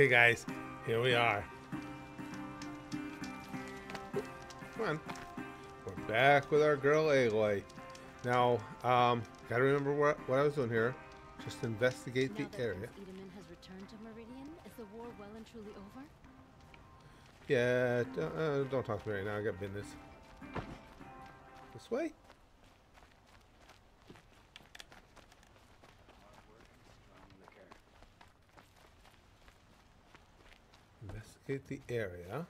Okay, guys, here we are. Come on. We're back with our girl Aloy. Now, gotta remember what I was doing here. Just investigate now the area. Edelman has returned to Meridian. Is the war well and truly over? Yeah, don't talk to me right now. I got business. This way? Investigate the area.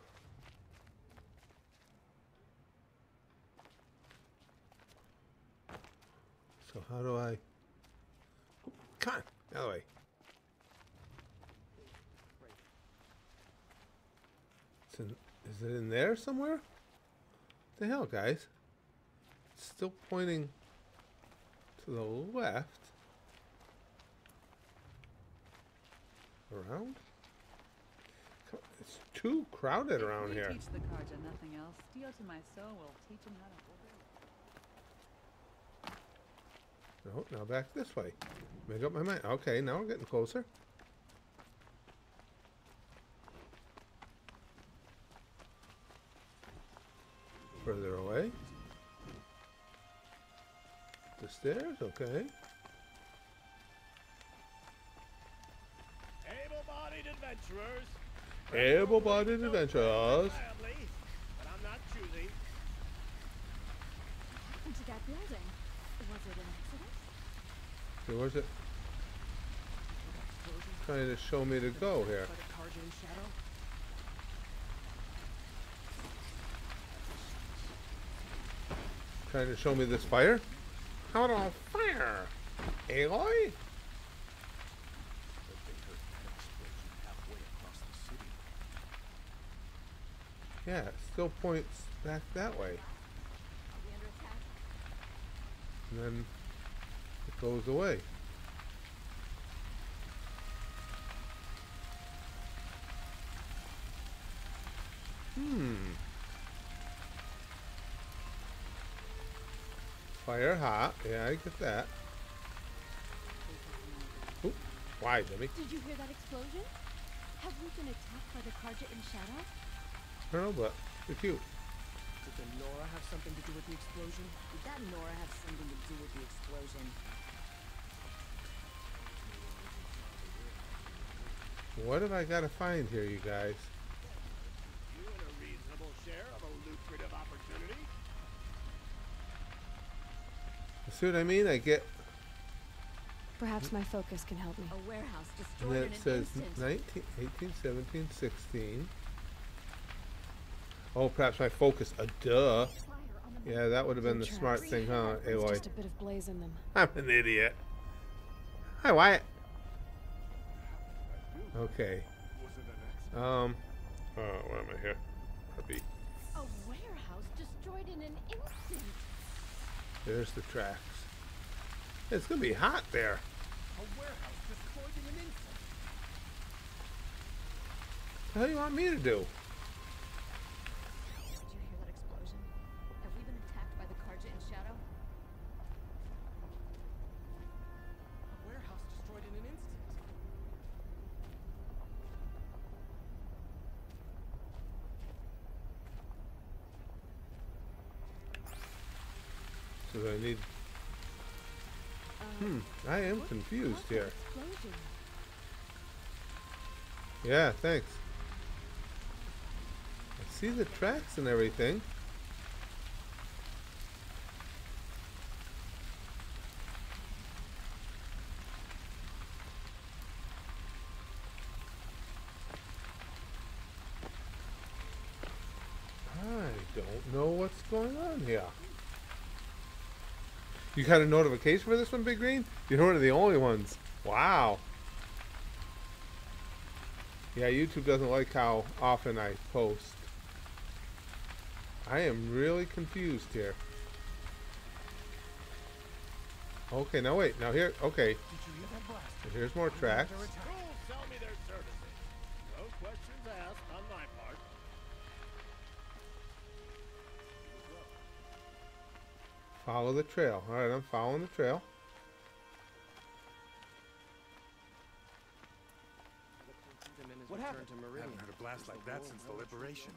So how do I... Come on, the other way. It's in, is it in there somewhere? What the hell, guys? It's still pointing to the left. Around? It's too crowded around here. Teach the Carja nothing else. Steal to my soul will teach him how to hold it. No, now back this way. Make up my mind. Okay, now we're getting closer. Further away. The stairs, okay. Able-bodied adventurers. Able-bodied adventurers. But I'm not choosing. What happened to that building? Was it an accident? Okay, where's it? Trying to show me to go here. Trying to show me this fire? How about fire? Aloy? Yeah, it still points back that way. And then it goes away. Fire hot. Yeah, I get that. Ooh, why, Jimmy? Did you hear that explosion? Have we been attacked by the Carja in shadow? I don't know, but they're cute. Did the Nora have something to do with the explosion? Did that Nora have something to do with the explosion? What have I got to find here, you guys? You had a reasonable share of a lucrative opportunity. See what I mean? I get... Perhaps my focus can help me. A warehouse destroyed in an instant. And it says 19, 18, 17, 16... Oh, perhaps my focus. Duh. Yeah, that would have been the smart thing, huh, Aloy? Just a bit of blaze in them. I'm an idiot. Hi, Wyatt. Okay. Where am I here? Puppy. A warehouse destroyed in an instant. There's the tracks. It's gonna be hot there. A warehouse destroyed in an instant. What the hell do you want me to do? I need. I am confused here. Yeah, thanks. I see the tracks and everything. I don't know what's going on here. You got a notification for this one, Big Green? You're one of the only ones. Wow. Yeah, YouTube doesn't like how often I post. I am really confused here. Okay, now wait. Now here, okay. So here's more tracks. Follow the trail. All right, I'm following the trail. What happened? to Meridian. I haven't heard a blast like that since the liberation.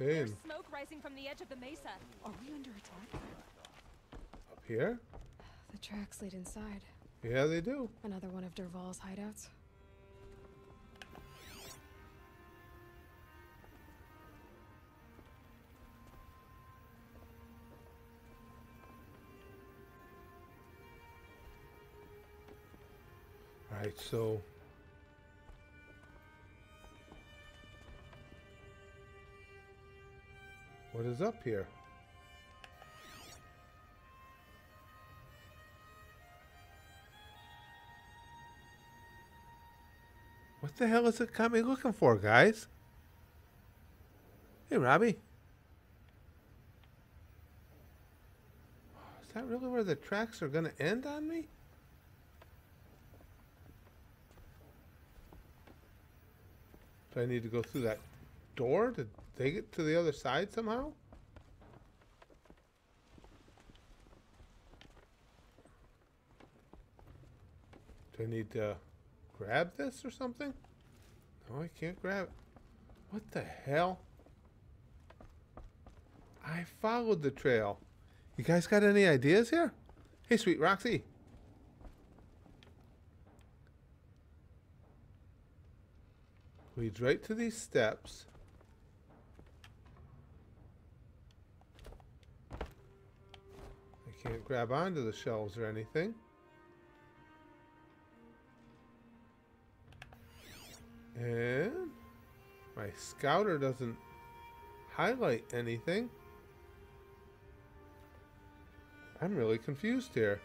Okay. There's smoke rising from the edge of the mesa. Are we under attack? Up here? The tracks lead inside. Yeah, they do. Another one of Dervahl's hideouts. Alright, so... what is up here? What the hell is it got me looking for, guys? Hey, Robbie. Is that really where the tracks are gonna end on me? Do I need to go through that door to take it to the other side somehow? Do I need to grab this or something? No, I can't grab it. What the hell? I followed the trail. You guys got any ideas here? Hey, sweet Roxy. Leads right to these steps. I can't grab onto the shelves or anything. And my scouter doesn't highlight anything. I'm really confused here.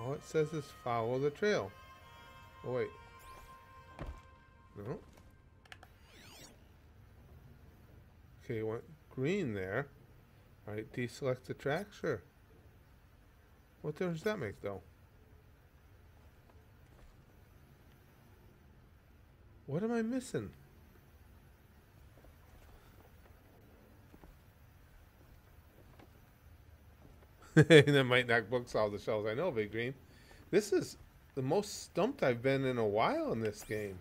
All it says is follow the trail. Oh, wait. No. Okay, you want green there. All right, deselect the track, sure. What difference does that make, though? What am I missing? That might knock books off the shelves. I know, Big Green. This is the most stumped I've been in a while in this game.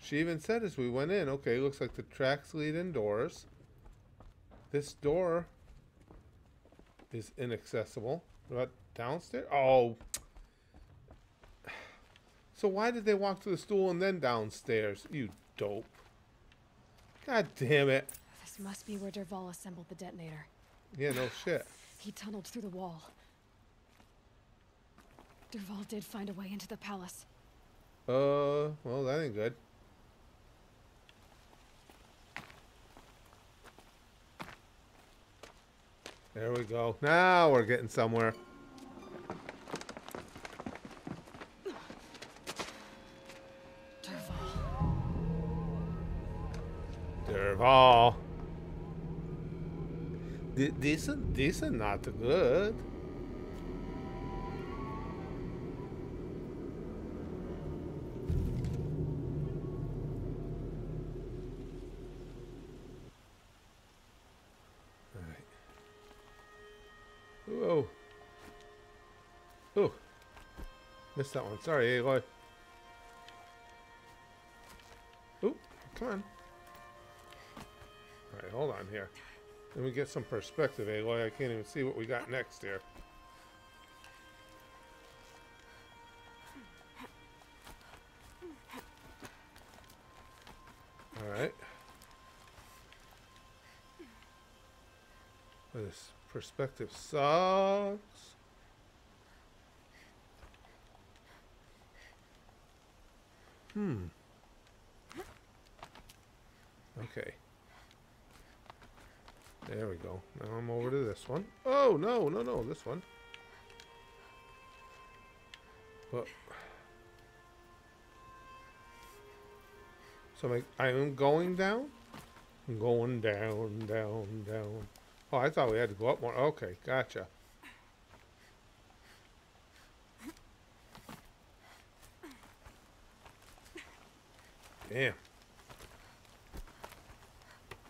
She even said as we went in, okay, looks like the tracks lead indoors. This door is inaccessible. What about downstairs? Oh. So why did they walk to the stool and then downstairs? You dope. God damn it. This must be where Dervahl assembled the detonator. Yeah, no shit. He tunneled through the wall. Dervahl did find a way into the palace. Well, that ain't good. There we go. Now we're getting somewhere. Dervahl. Dervahl. These are not good. All right. Whoa. Ooh. Missed that one. Sorry, Aloy. Ooh, come on. All right, hold on here. Let me get some perspective, Aloy. I can't even see what we got next here. Alright. This perspective sucks. Okay. There we go. Now I'm over to this one. Oh, no, no, no, this one. But so I am going down? I'm going down, down, down. Oh, I thought we had to go up more. Okay, gotcha. Damn.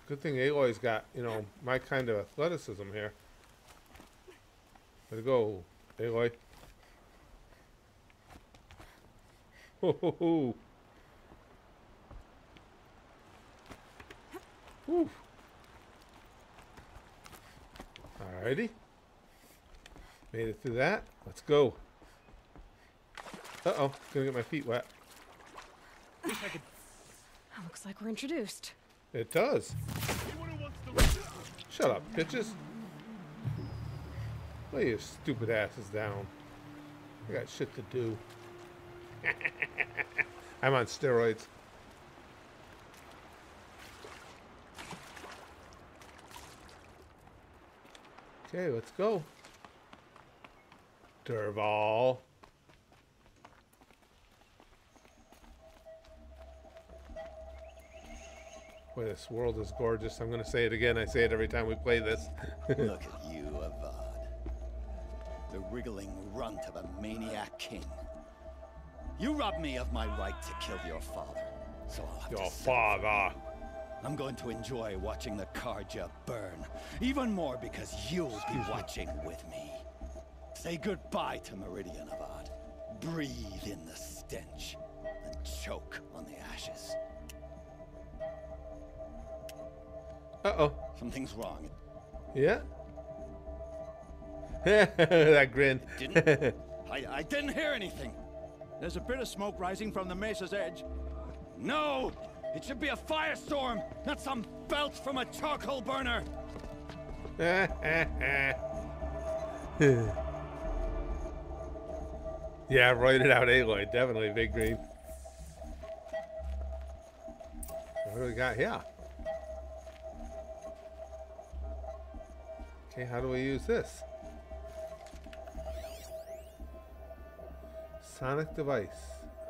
Good thing Aloy's got, you know, my kind of athleticism here. Let's go, Aloy. Ho ho ho. Woo. Alrighty. Made it through that. Let's go. Uh-oh. Gonna get my feet wet. Looks like we're introduced. It does. Shut up, bitches. Lay your stupid asses down. I got shit to do. I'm on steroids. Okay, let's go. Dervahl. Boy, this world is gorgeous. I'm going to say it again. I say it every time we play this. Look at you, Avad. The wriggling runt of a maniac king. You robbed me of my right to kill your father. So I'll have your father. I'm going to enjoy watching the Carja burn. Even more because you'll be watching with me. Say goodbye to Meridian, Avad. Breathe in the stench and choke on the ashes. Uh-oh. Something's wrong. Yeah? That grin. Didn't? I didn't hear anything. There's a bit of smoke rising from the mesa's edge. No! It should be a firestorm, not some belt from a charcoal burner! Yeah, write it out, Aloy. Definitely, Big Green. What do we got here? Okay, how do we use this? Sonic device.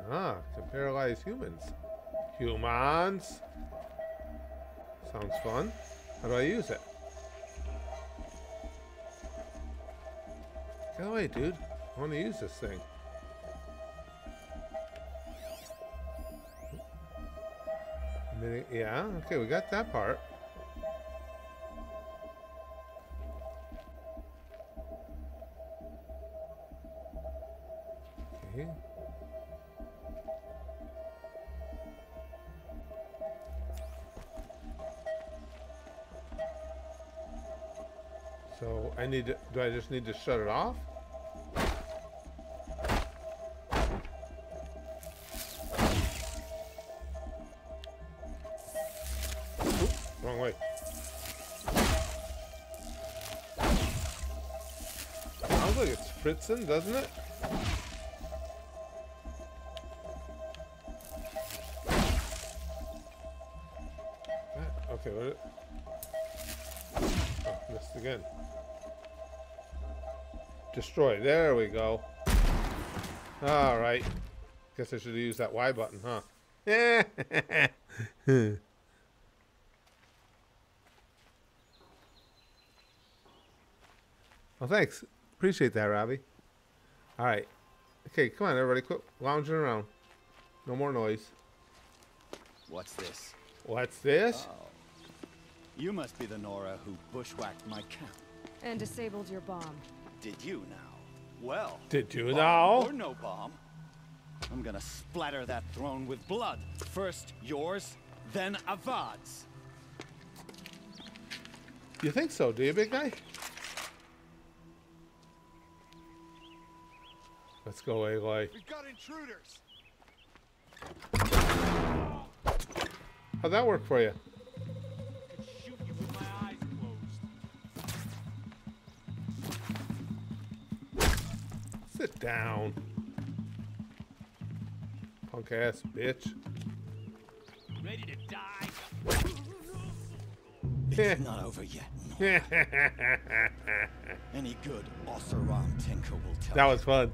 Ah, can paralyze humans. Humans. Sounds fun. How do I use it? Get away, dude. I want to use this thing. Yeah, okay, we got that part. Okay. So I need to, do I just need to shut it off? Fritzen, doesn't it? Okay, what is it? Oh, missed again. Destroy. There we go. All right. Guess I should have used that Y button, huh? Yeah. Well, thanks. Appreciate that, Robbie. All right. Okay, come on, everybody. Quit lounging around. No more noise. What's this? What's this? Oh. You must be the Nora who bushwhacked my camp. And disabled your bomb. Did you now? Well. Did you now? Or no bomb. I'm going to splatter that throne with blood. First yours, then Avad's. You think so, do you, big guy? Let's go, Aloy. We've got intruders. How'd that work for you? I could shoot you with my eyes closed. Sit down. Punk ass bitch. Ready to die? It's not over yet. Any good Oseram tinker will tell. That was fun.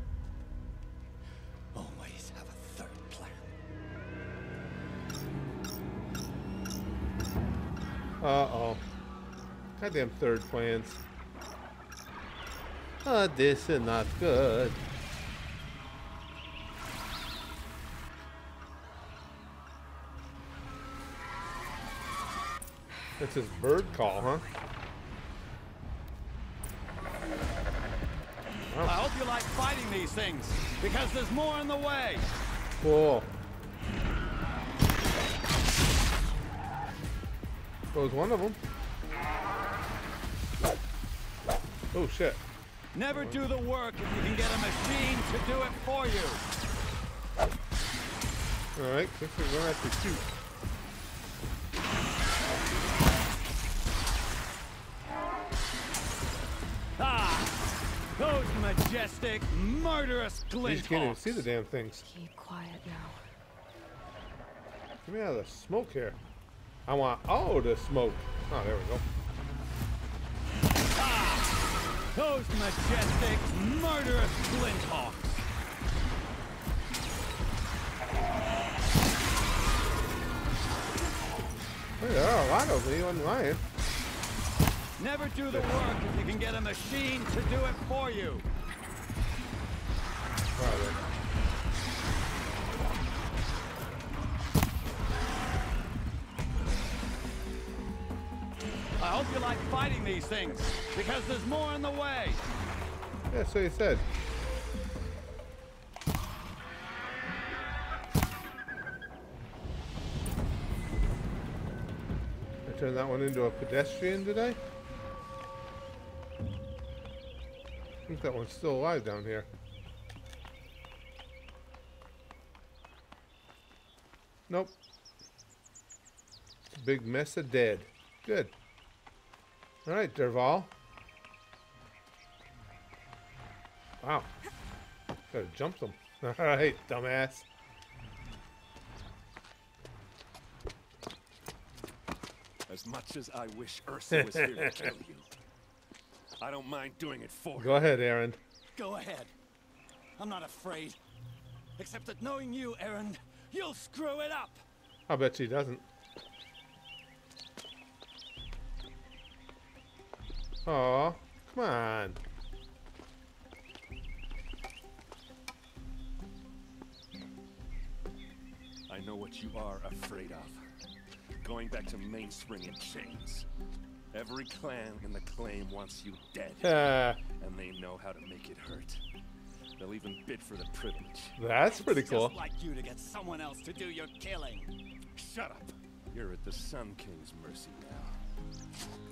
Uh-oh. Goddamn third plans. This is not good. That's his bird call, huh? fighting these things because there's more in the way. Whoa. That was one of them. Oh shit. Never do the work if you can get a machine to do it for you. Alright, this is going after two. Ah! Those majestic, murderous glint hawks. You can't even see the damn things. Keep quiet now. Get me out of the smoke here. I want all the smoke. Oh, there we go. Those majestic, murderous glint hawks. There are a lot of them. You ain't lying. Never do the work if you can get a machine to do it for you. Probably. I hope you like fighting these things, because there's more in the way. Yeah, so you said. I turned that one into a pedestrian, did I? I think that one's still alive down here. Nope. It's a big mess of dead. Good. All right, Dervahl. Wow. Could have jumped him. All right, dumbass. As much as I wish Ersa was here to kill you, I don't mind doing it for you. Go ahead, Erend. Go ahead. I'm not afraid. Except that knowing you, Erend, you'll screw it up. I bet she doesn't. Oh, come on. I know what you are afraid of. Going back to mainspring and chains. Every clan in the claim wants you dead. And they know how to make it hurt. They'll even bid for the privilege. That's pretty cool. It's just like you to get someone else to do your killing. Shut up. You're at the Sun King's mercy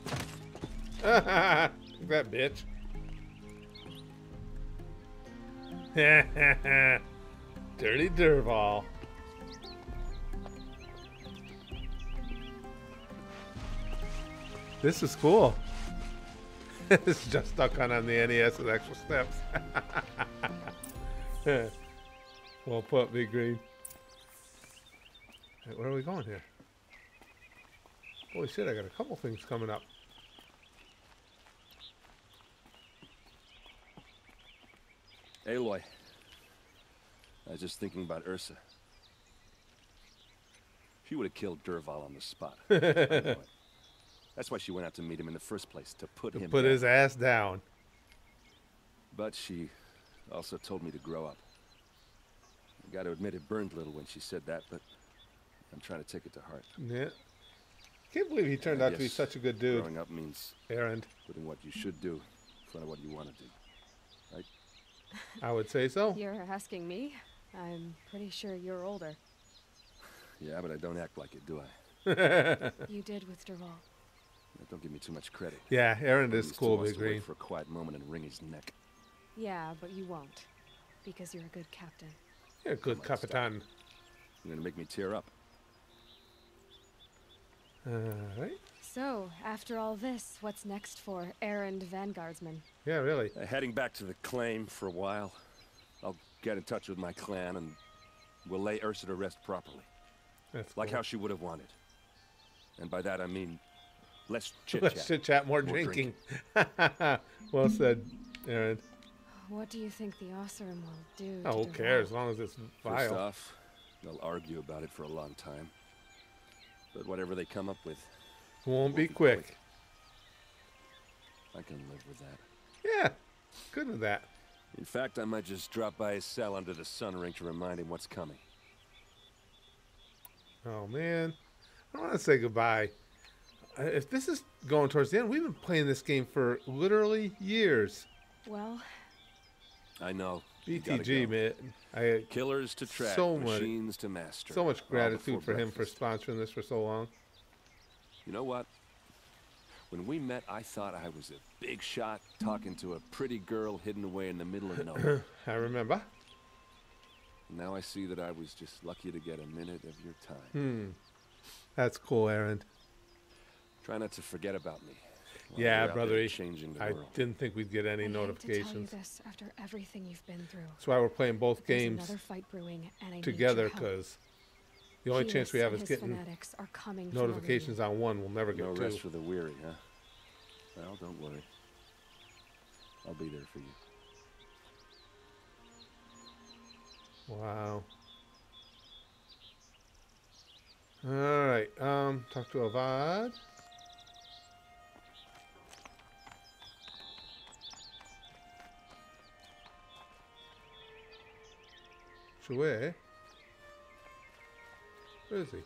now. That bitch. Dirty Dervahl. This is cool. It's just stuck on the NES with extra steps. Well put, Big Green. Hey, where are we going here? Holy shit, I got a couple things coming up. Aloy, I was just thinking about Ersa. She would have killed Dervahl on the spot. That's why she went out to meet him in the first place, to put his ass down. But she also told me to grow up. I got to admit, it burned a little when she said that, but I'm trying to take it to heart. Yeah, can't believe he turned out to be such a good dude. Growing up means putting what you should do in front of what you want to do. Right? I would say so. You're asking me? I'm pretty sure you're older. Yeah, but I don't act like it, do I? You did with Dervahl. Don't give me too much credit. Yeah, Erend is cool, Big Green. For a quiet moment and wring his neck. Yeah, but you won't. Because you're a good captain. You're a good Capitan. You're going to make me tear up. Alright. So, after all this, what's next for Erend Vanguardsman? Yeah, really. Heading back to the claim for a while. I'll get in touch with my clan and we'll lay Ersa to rest properly. That's like cool. How she would have wanted. And by that I mean less chit-chat. Less chit-chat, more drinking. Well said, Erend. What do you think the Oseram will do? Oh, who cares, as long as it's vile. First off, they'll argue about it for a long time. But whatever they come up with, won't be quick. I can live with that. Yeah, good with that. In fact, I might just drop by his cell under the sun ring to remind him what's coming. Oh man, I don't want to say goodbye. If this is going towards the end, we've been playing this game for literally years. Well, I know. BTG, man. Killers to track, machines to master. So much gratitude for him for sponsoring this for so long. You know what? When we met, I thought I was a big shot talking to a pretty girl hidden away in the middle of nowhere. I remember. Now I see that I was just lucky to get a minute of your time. Hmm. That's cool, Erend. Try not to forget about me. Yeah, brother. I didn't think we'd get any notifications. This after everything you've been through. That's why we're playing both games fight brewing, and together, because the only chance we have is getting notifications on one. We'll never get rest for the weary, huh? Well, don't worry. I'll be there for you. Wow. All right. Talk to Avad. Where is he?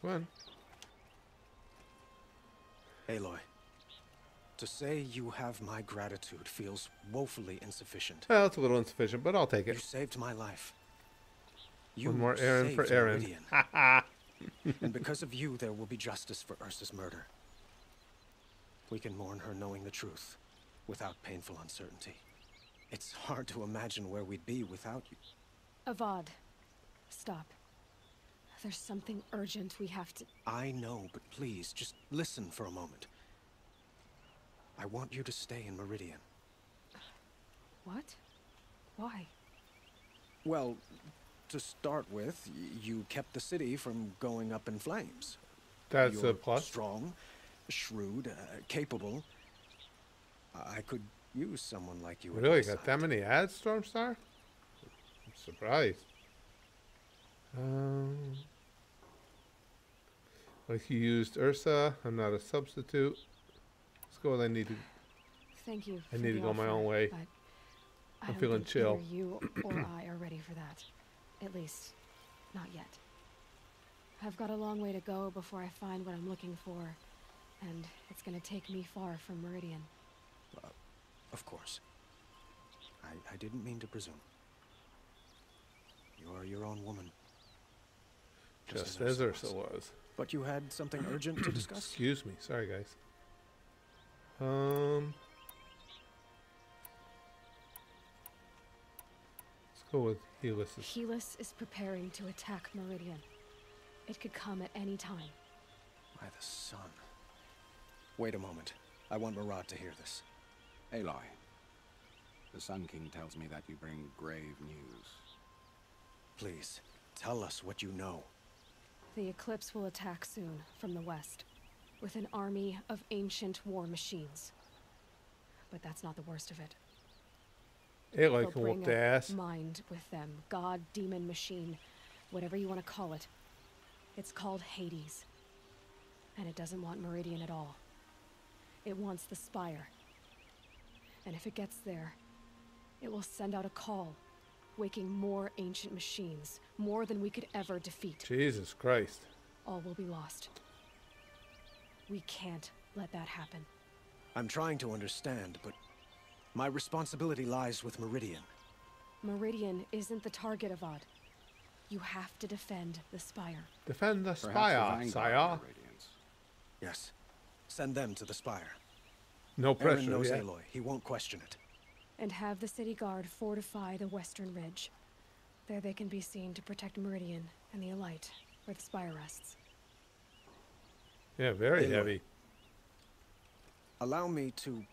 Come on. Aloy. To say you have my gratitude feels woefully insufficient. Well, it's a little insufficient, but I'll take it. You saved my life. You One more Erend for Erend. And because of you, there will be justice for Ersa's murder. We can mourn her knowing the truth, without painful uncertainty. It's hard to imagine where we'd be without you. Avad, stop. There's something urgent we have to... I know, but please, just listen for a moment. I want you to stay in Meridian. What? Why? Well, to start with, you kept the city from going up in flames. That's a plus. Strong, shrewd, capable. I could use someone like you. Really? Got that many ads, Stormstar? I'm surprised. Like you used Ersa. I'm not a substitute. Go I need to. Thank you. I need to go my own way. I'm feeling chill. You or I are ready for that. At least, not yet. I've got a long way to go before I find what I'm looking for, and it's going to take me far from Meridian. Of course. I didn't mean to presume. You are your own woman. Just as Ersa was. But you had something urgent to discuss? Excuse me. Sorry, guys. Let's go with Helis. Helis is preparing to attack Meridian. It could come at any time. By the sun. Wait a moment. I want Murad to hear this. Aloy, the Sun King tells me that you bring grave news. Please, tell us what you know. The Eclipse will attack soon, from the west. With an army of ancient war machines. But that's not the worst of it. They'll bring a mind with them. God, demon, machine. Whatever you want to call it. It's called Hades. And it doesn't want Meridian at all. It wants the Spire. And if it gets there, it will send out a call. Waking more ancient machines. More than we could ever defeat. Jesus Christ. All will be lost. We can't let that happen. I'm trying to understand, but my responsibility lies with Meridian. Meridian isn't the target, Avad. You have to defend the Spire. Defend the Spire, sire. Yes. Send them to the Spire. No pressure, Erend knows Aloy. He won't question it. And have the city guard fortify the western ridge. There they can be seen to protect Meridian and the Elite, where the Spire rests. Yeah, very heavy. Allow me to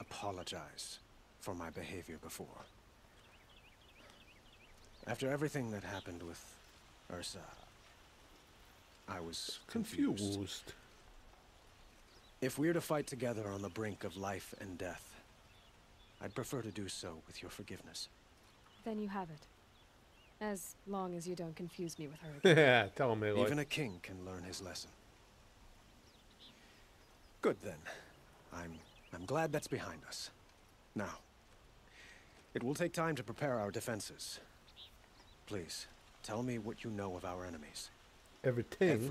apologize for my behavior before. After everything that happened with Ersa, I was confused. If we're to fight together on the brink of life and death, I'd prefer to do so with your forgiveness. Then you have it. As long as you don't confuse me with her again. Yeah, tell me. Even a king can learn his lesson. Good then. I'm glad that's behind us. Now, it will take time to prepare our defenses. Please, tell me what you know of our enemies. Everything.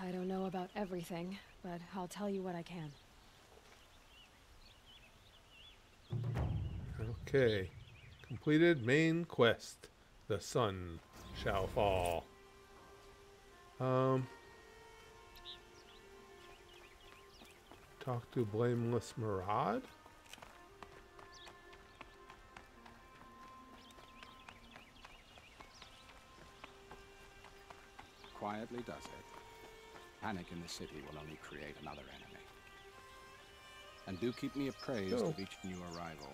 I don't know about everything, but I'll tell you what I can. Okay. Completed main quest. The sun shall fall. Talk to Blameless Murad? Quietly does it. Panic in the city will only create another enemy. And do keep me appraised of each new arrival.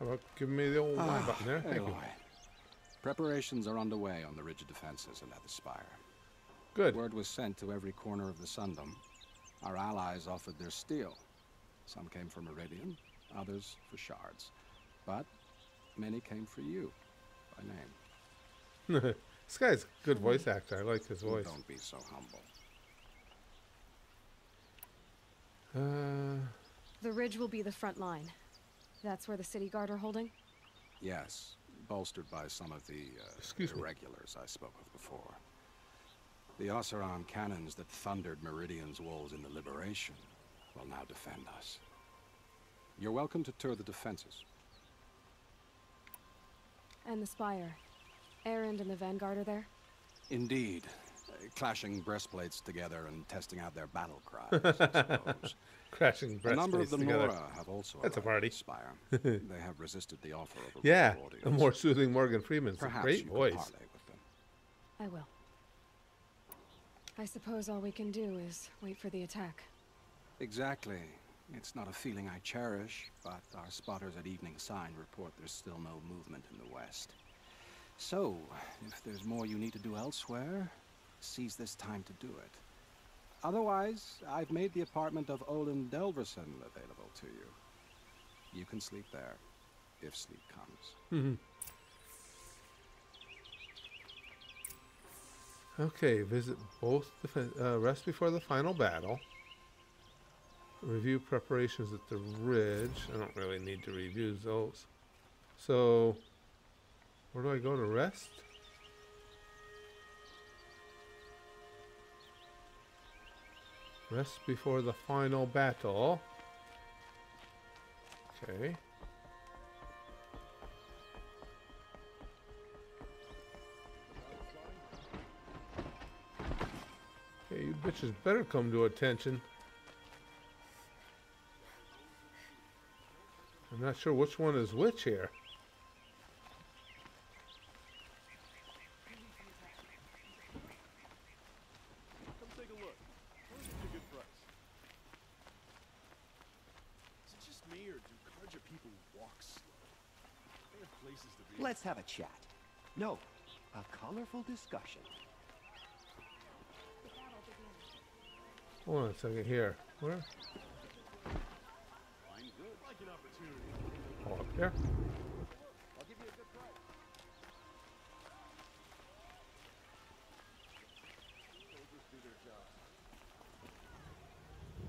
How about giving me the old line button there? Thank you. Preparations are underway on the rigid defenses and at the Spire. Good. Word was sent to every corner of the Sundom. Our allies offered their steel. Some came for Meridian, others for shards. But many came for you, by name. This guy's a good voice actor. I like his voice. Don't be so humble. The ridge will be the front line. That's where the city guard are holding? Yes, bolstered by some of the irregulars I spoke of before. The Oseram cannons that thundered Meridian's walls in the liberation will now defend us. You're welcome to tour the defenses. And the Spire. Erend and the Vanguard are there? Indeed. Clashing breastplates together and testing out their battle cries, I suppose. Crashing breastplates together. A number of the Nora have also arrived at the Spire. They have resisted the offer of a yeah, audience. A more soothing Morgan Freeman's a great voice. With them. I will. I suppose all we can do is wait for the attack. Exactly. It's not a feeling I cherish, but our spotters at Evening Sign report there's still no movement in the west. So, if there's more you need to do elsewhere, seize this time to do it. Otherwise, I've made the apartment of Olin Delverson available to you. You can sleep there, if sleep comes. Okay, visit both the rest before the final battle. Review preparations at the ridge. I don't really need to review those. So, where do I go to rest? Rest before the final battle. Okay. You bitches better come to attention. I'm not sure which one is which here. Come take a look. A good price. Is it just me or do Carja people walk slow? They have places to be. Let's have a chat. No, a colorful discussion. Hold on a second here. Where? Oh, up here.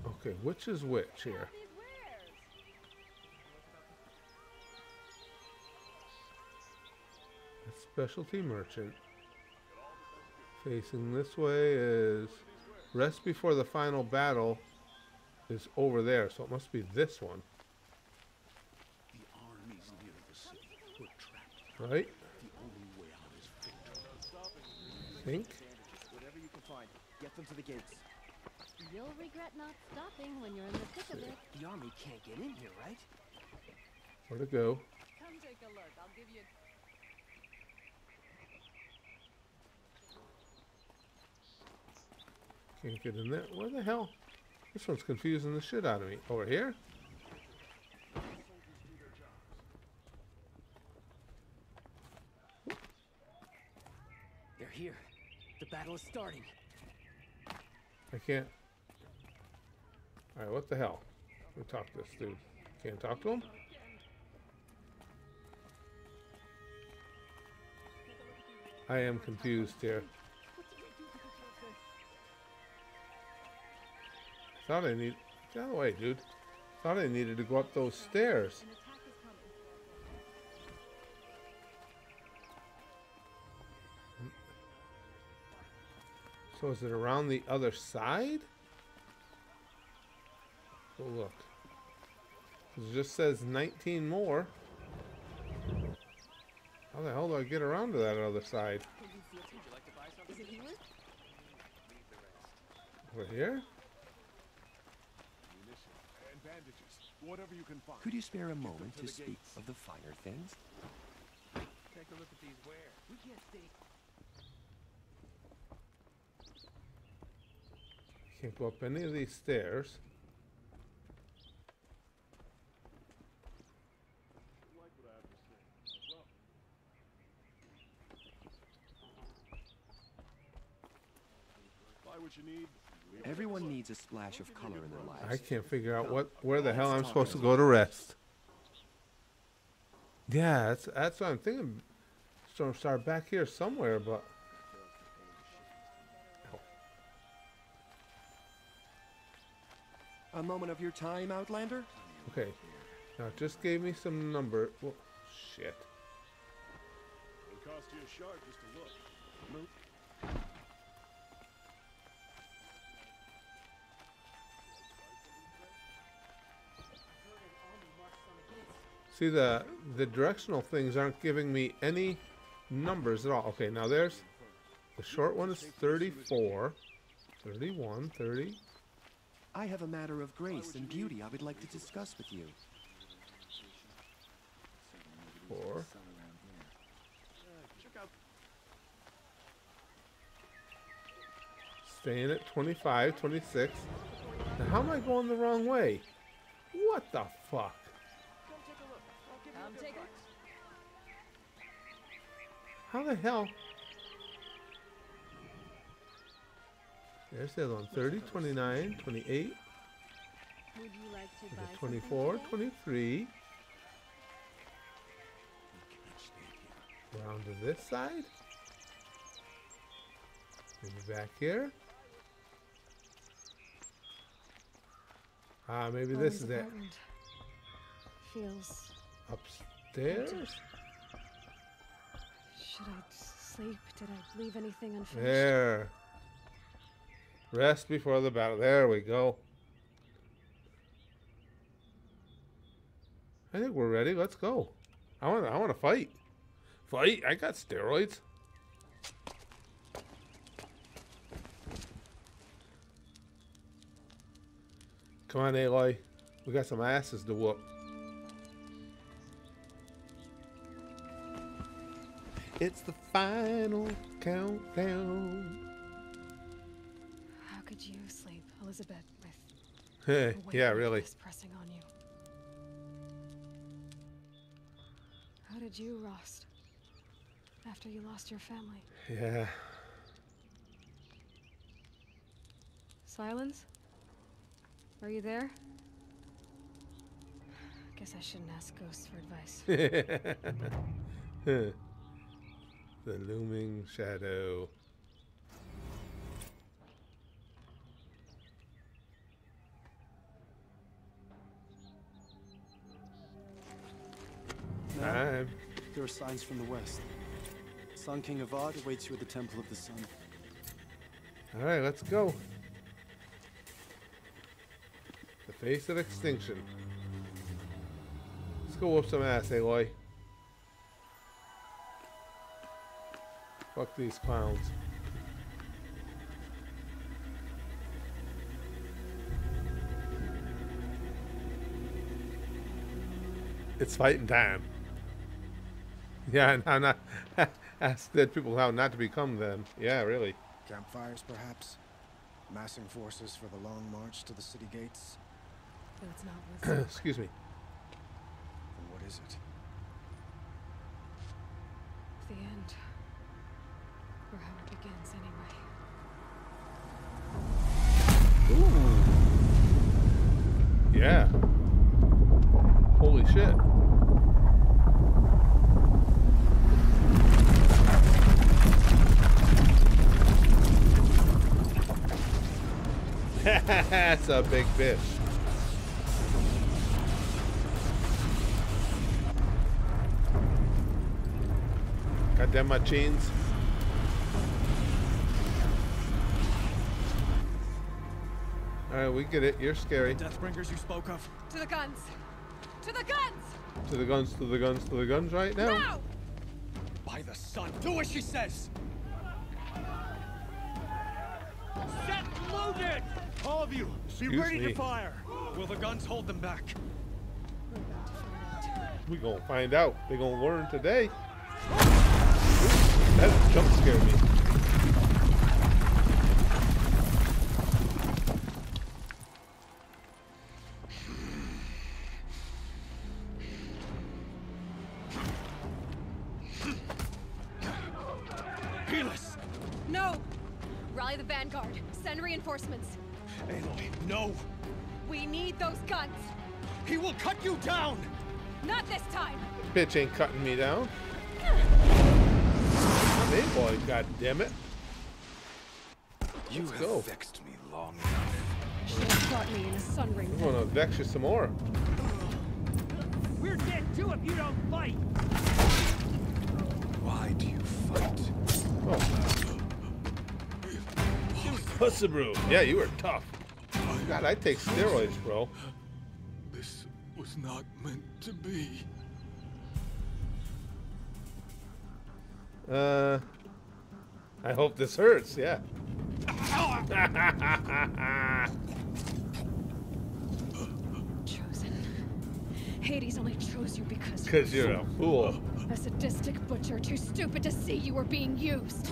Okay, which is which here? A specialty merchant. Facing this way is... Rest before the final battle is over there, so it must be this one. The armies near the city were trapped. Right? The only way out is victory. Think? Whatever you can find, get them to the gates. You'll regret not stopping when you're in the thick of it. The army can't get in here, right? Where to go? Come take a look. I'll give you a... Can't get in there. Where the hell? This one's confusing the shit out of me. Over here? They're here. The battle is starting. I can't. Alright, what the hell? Let me talk to this dude. Can't talk to him? I am confused here. Thought I need. Get out of the way, dude. Thought I needed to go up those stairs. So is it around the other side? Go look. It just says 19 more. How the hell do I get around to that other side? Over here? Whatever you can find. Could you spare a moment to speak of the finer things? Take a look at these wares. We can't see. Can't go up any of these stairs. Buy what you need. Everyone needs a splash of color in their lives. I can't figure out where the hell I'm supposed to go to rest. Yeah, that's what I'm thinking. So start back here somewhere, but a moment of your time, Outlander. Okay, now it just gave me some number. Well, shit. It cost you a shard just to look. Nope. See, the directional things aren't giving me any numbers at all. Okay, now there's the short one is 34, 31, 30. I have a matter of grace and beauty I would like to discuss with you. 4. Staying at 25, 26. Now how am I going the wrong way? What the fuck? How the hell? There's the other one. 30, 29, 28. Would you like to buy 24, 23. Around to this side. Maybe back here. Ah, maybe this is it. Feels. Upstairs? Should I sleep? Did I leave anything unfinished? There. Rest before the battle. There we go. I think we're ready. Let's go. I want to fight. Fight? I got steroids. Come on, Aloy. We got some asses to whoop. It's the final countdown. How could you sleep, Elisabet, with yeah, really. Pressing on you? How did you rest after you lost your family? Yeah. Silence? Are you there? Guess I shouldn't ask ghosts for advice. The looming shadow. Now, there are signs from the west. Sun King Avad awaits you at the Temple of the Sun. All right, let's go. The face of extinction. Let's go whoop some ass, Aloy. Fuck these clowns. It's fighting time. Yeah, and how not ask dead people how not to become them. Yeah, really. Campfires, perhaps. Massing forces for the long march to the city gates. No, it's not. Excuse me. And what is it? The end. Or how it begins, anyway. Ooh. Yeah. Holy shit. That's a big fish. Goddamn my chains. Alright, we get it. You're scary. Deathbringers you spoke of. To the guns! To the guns! To the guns, to the guns, to the guns right now. No! By the sun, do as she says! Set loaded! All of you, be ready to fire! Will the guns hold them back? We gonna find out. They gonna learn today. That jump scared me. No! Rally the vanguard. Send reinforcements. Aloy, no! We need those guns. He will cut you down! Not this time! Bitch ain't cutting me down. Hey boy, goddammit. You have vexed me long enough. She has got me in a sunring. I'm gonna vex you some more. We're dead too if you don't fight. Why do you fight? Oh. Pussy bro. Yeah, you were tough. God, I take steroids, bro. This was not meant to be. I hope this hurts, yeah. Chosen. Hades only chose you because you're a fool. A sadistic butcher, too stupid to see you were being used.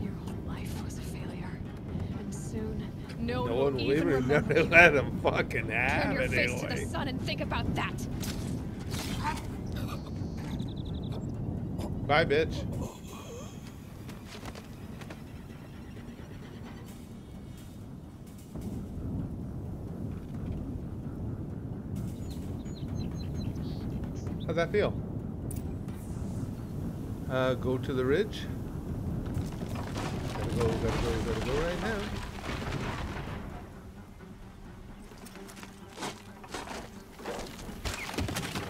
Your whole life was a failure. And soon, no one will even remember you. Let him fucking have it. Turn your face to the sun and think about that. Bye, bitch. How's that feel? Go to the ridge. Gotta go right now.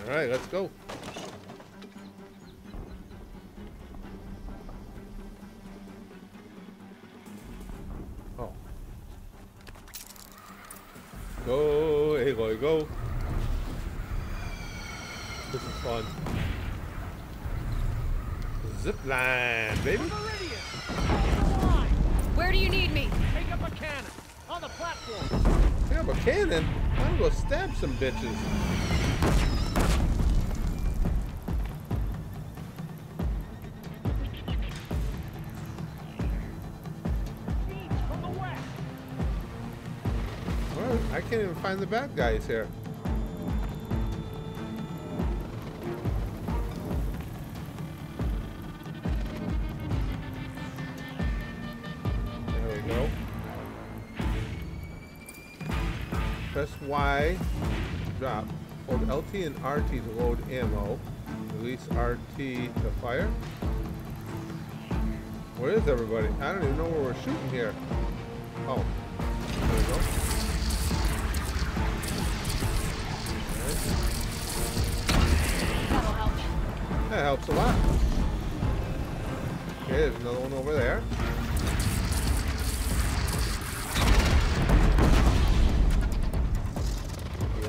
All right, let's go. Go, Aloy, go. This is fun. Zipline, baby. Meridian. Where do you need me? Take up a cannon on the platform. Take up a cannon? I'm gonna stab some bitches. I can't even find the bad guys here. There we go. Press Y, drop. Hold LT and RT to load ammo. Release RT to fire. Where is everybody? I don't even know where we're shooting here. Oh, there we go. That helps a lot. Okay, there's another one over there.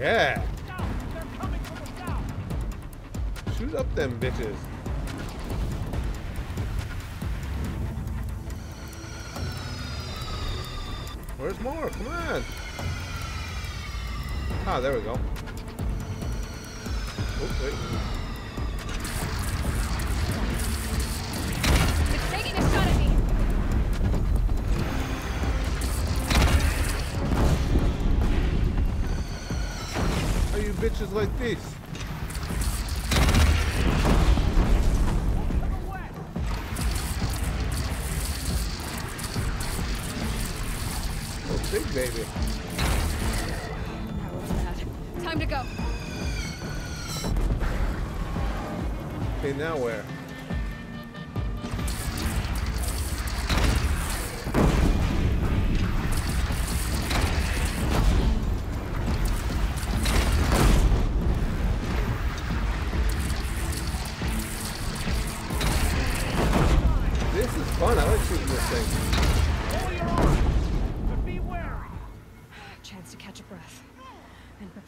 Yeah. Shoot up them bitches. Where's more? Come on. Ah, there we go. Oh, wait. Bitches like these. Oh, big baby. How was that? Time to go. Okay, now where?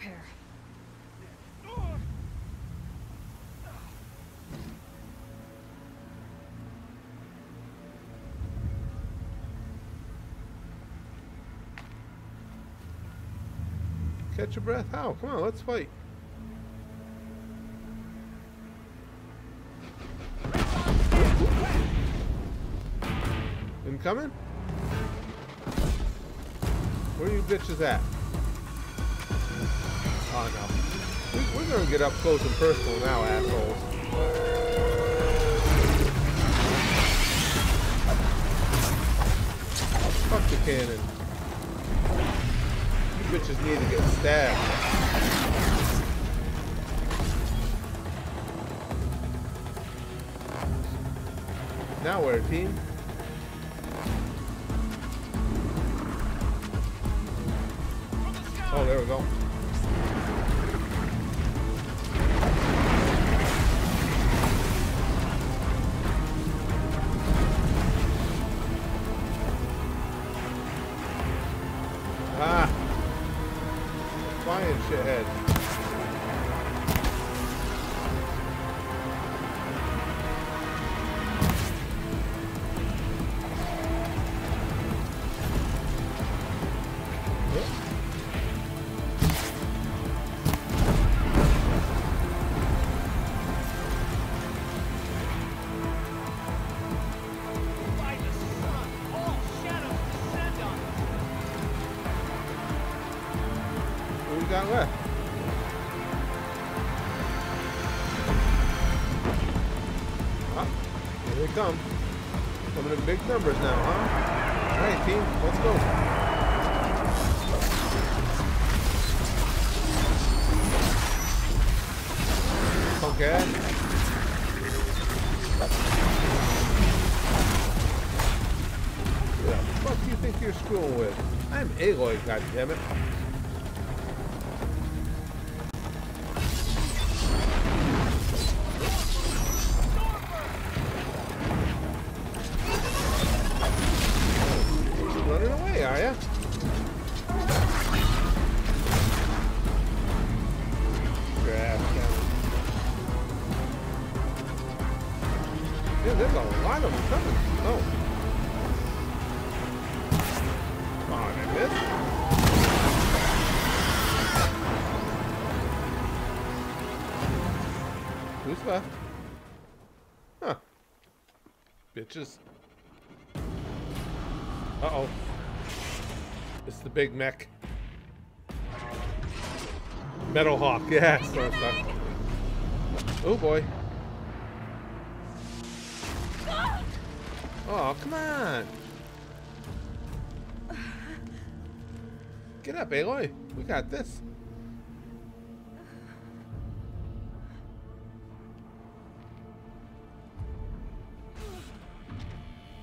care. Catch your breath. How? Come on, let's fight. Incoming? Where are you bitches at? Oh no. We're gonna get up close and personal now, assholes. Fuck the cannon. You bitches need to get stabbed. Now we're a team. Oh, there we go. Big numbers now, huh? Alright team, let's go. Okay. Who the fuck do you think you're screwing with? I'm Aloy, goddammit. Just uh-oh, it's the big mech metal hawk. Yeah, oh boy. Oh come on, get up Aloy, we got this.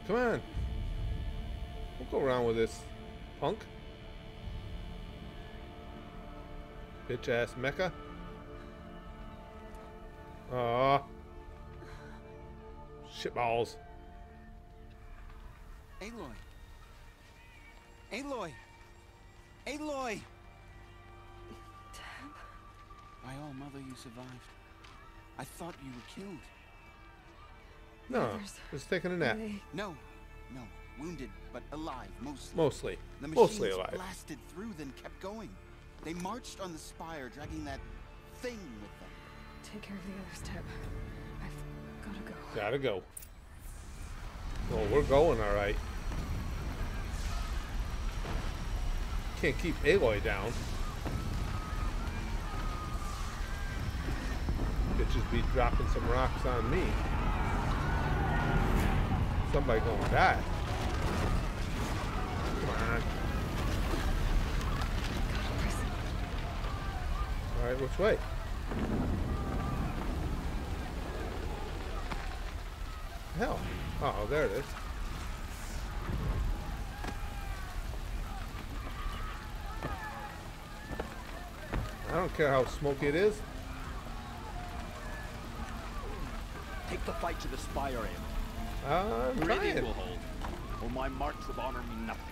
Come on. Don't go around with this punk. Bitch ass mecha. Aw. Shitballs. Aloy. Aloy. Aloy. Dad. By all mother, you survived. I thought you were killed. No, just taking a nap. No, no, wounded, but alive, mostly. Mostly. The mostly alive. Blasted through, then kept going. They marched on the spire, dragging that thing with them. Take care of the other step. I've gotta go. Gotta go. Well, we're going, all right. Can't keep Aloy down. Bitches be dropping some rocks on me. Somebody gonna die. Come on. Alright, which way? Hell. Uh oh, there it is. I don't care how smoky it is. Take the fight to the spire end. Meridian will hold, or my march of honor mean nothing.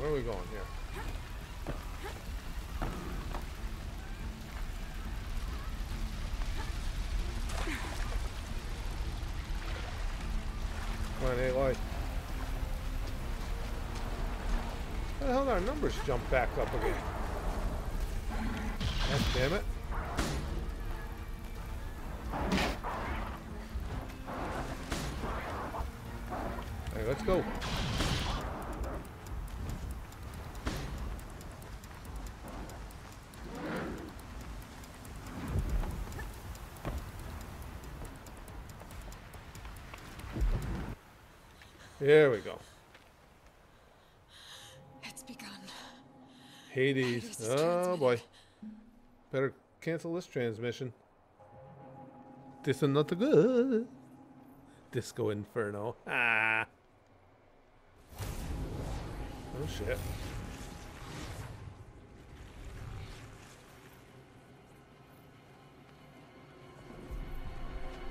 where are we going here? Come on, Aloy. How the hell did our numbers jump back up again? God damn it. Alright, let's go. There we go. It's begun. Hades. Oh boy. Better cancel this transmission. This is not good. Disco Inferno. Ah. Oh shit.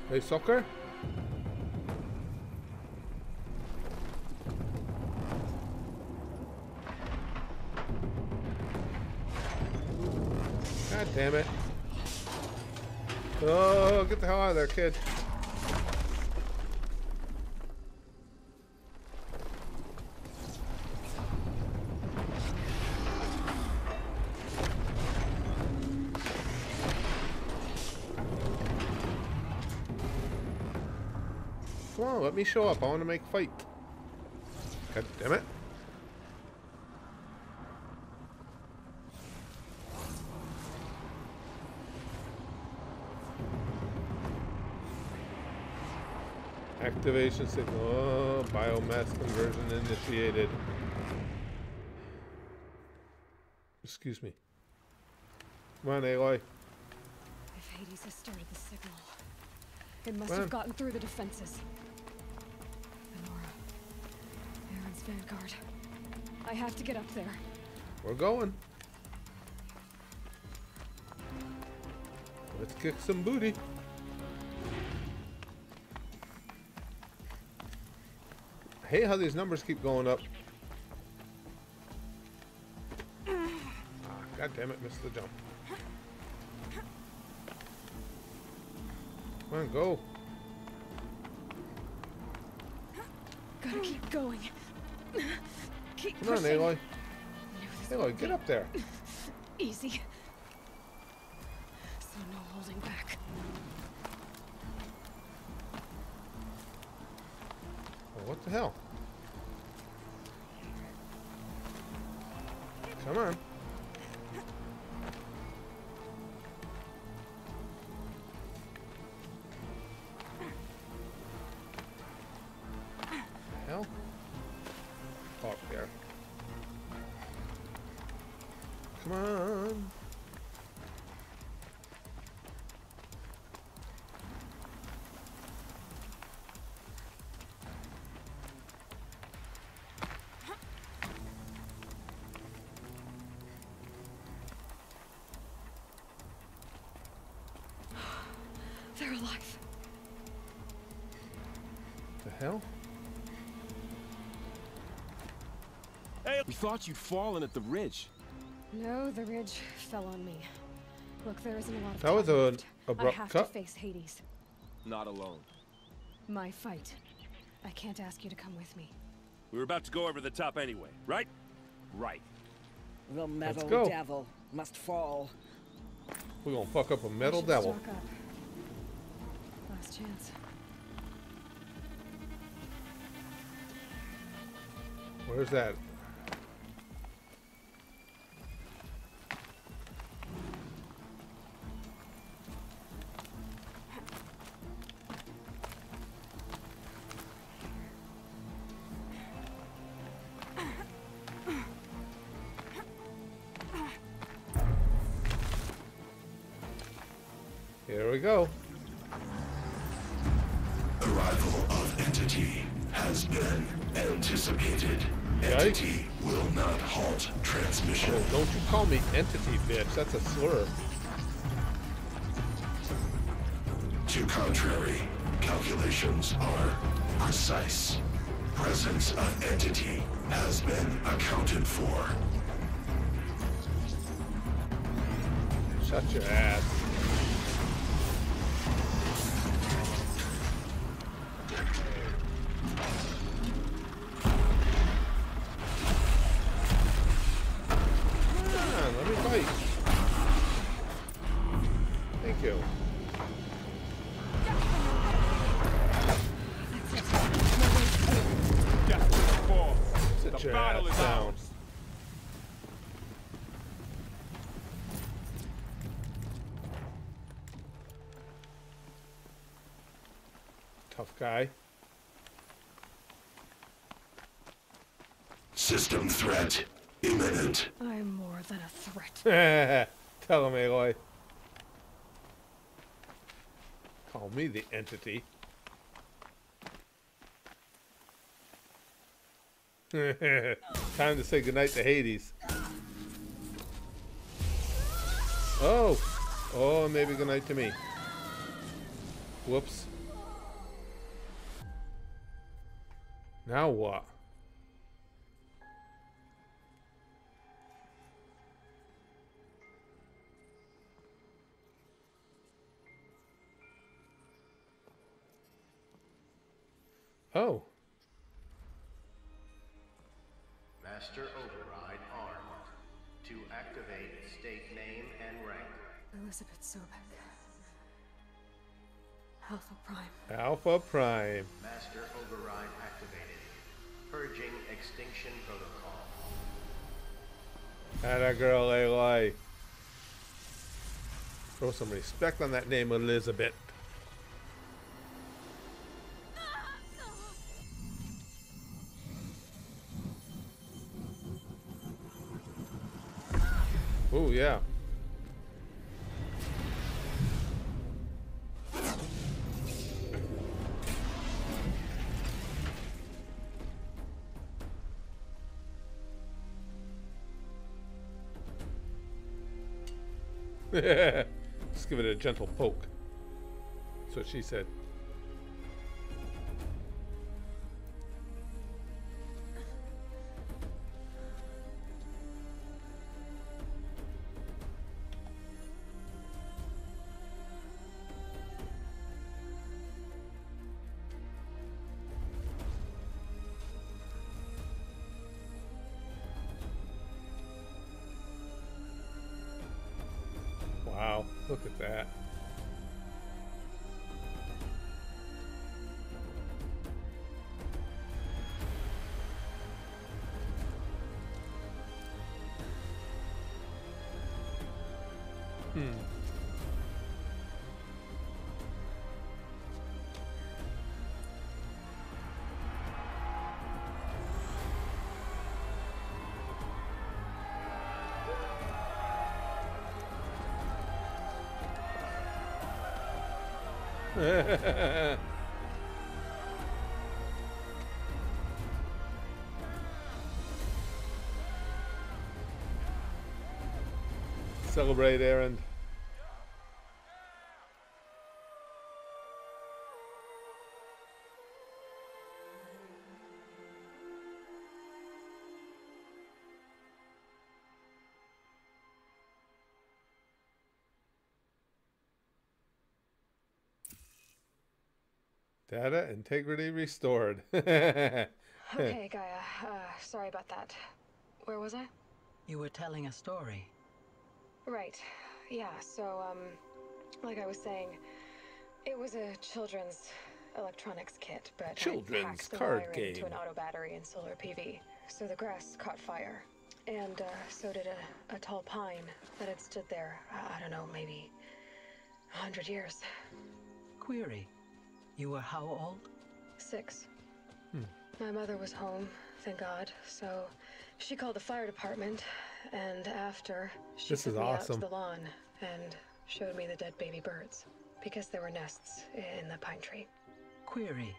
Hey, soccer? Damn it. Oh, get the hell out of there, kid. Come on, let me show up. I want to make a fight. God damn it. Activation signal. Oh, biomass conversion initiated. Excuse me. Come on, Aloy. If Hades has started the signal, it must have gotten through the defenses. The Nora, Erend's vanguard. I have to get up there. We're going. Let's kick some booty. I hate how these numbers keep going up. Ah, God damn it, missed the jump. Come on, go. Gotta keep going. Keep Come pushing. On, Aloy. Aloy, get up there. Easy. So no holding back. What the hell? Come on. Hell? Fuck there. Come on. Thought you'd fallen at the ridge. No, the ridge fell on me. Look, there isn't a lot of time. That was an abrupt cut. I have to face Hades. Not alone. My fight. I can't ask you to come with me. We were about to go over the top anyway, right? Right. The metal devil must fall. We're gonna fuck up a metal devil. Last chance. Where's that? Here we go. Arrival of entity has been anticipated. Entity will not halt transmission. Oh, don't you call me entity, bitch. That's a slur. To contrary, calculations are precise. presence of entity has been accounted for. Shut your ass. Ah, let me fight. Thank you. Sit your ass down. Tough guy. System threat imminent. I'm more than a threat. Tell him, Aloy. Call me the entity. Time to say goodnight to Hades. Oh! Oh, maybe goodnight to me. Whoops. Now what? Oh. Master Override armed. To activate state name and rank. Elisabet Sobeck. Alpha Prime. Alpha Prime. Master Override activated. Purging extinction protocol. Atta girl, Aloy. Throw some respect on that name, Elisabet. Oh, yeah. Just give it a gentle poke. That's what she said. Wow, look at that. Celebrate, Erend. Data integrity restored. Okay, Gaia. Sorry about that. Where was I? You were telling a story. Right. Yeah, so, like I was saying, it was a children's electronics kit, but I packed the card wire into an auto battery and solar PV. So the grass caught fire. And so did a tall pine that had stood there, I don't know, maybe 100 years. Query. You were how old? 6. My mother was home, thank God. So she called the fire department, and after she took me out to the lawn and showed me the dead baby birds, because there were nests in the pine tree. Query.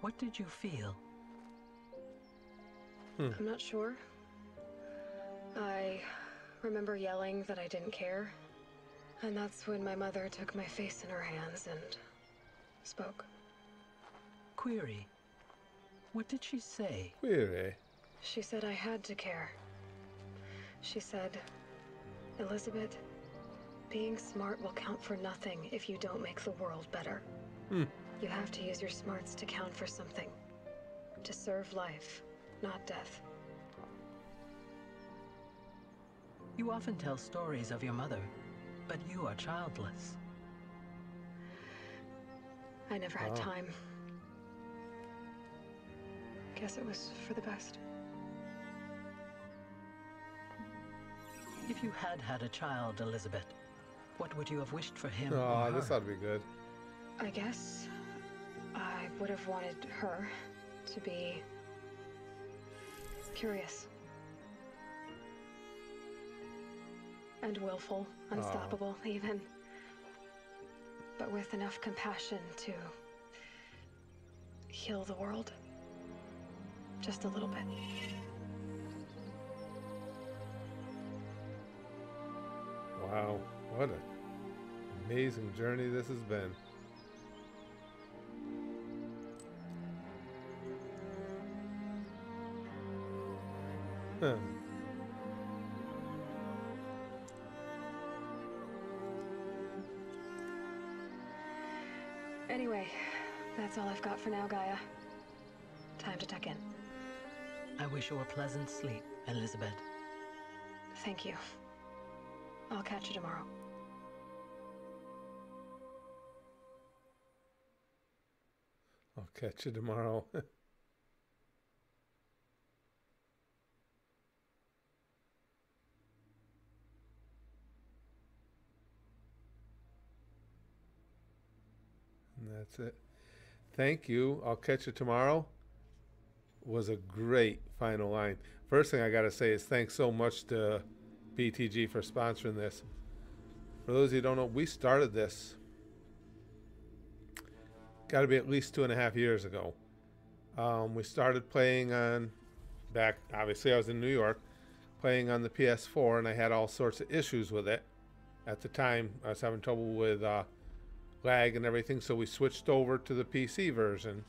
What did you feel? I'm not sure. I remember yelling that I didn't care, and that's when my mother took my face in her hands and spoke. Query. What did she say? Query. She said I had to care. She said, Elisabet, being smart will count for nothing if you don't make the world better. You have to use your smarts to count for something. To serve life, not death. You often tell stories of your mother, but you are childless. I never had time. Guess it was for the best. If you had had a child, Elisabet, what would you have wished for him or her? This ought to be good. I guess I would have wanted her to be curious. And willful, unstoppable even. But with enough compassion to heal the world. Just a little bit. Wow, what an amazing journey this has been. Anyway, that's all I've got for now, Gaia. Time to tuck in. I wish you a pleasant sleep, Elisabet. Thank you. I'll catch you tomorrow. I'll catch you tomorrow. And that's it. Thank you. I'll catch you tomorrow. Was a great final line. First thing I got to say is thanks so much to BTG for sponsoring this. For those of you who don't know, we started this got to be at least 2.5 years ago. We started playing on back, obviously I was in New York, playing on the PS4, and I had all sorts of issues with it. At the time, I was having trouble with lag and everything, so we switched over to the PC version,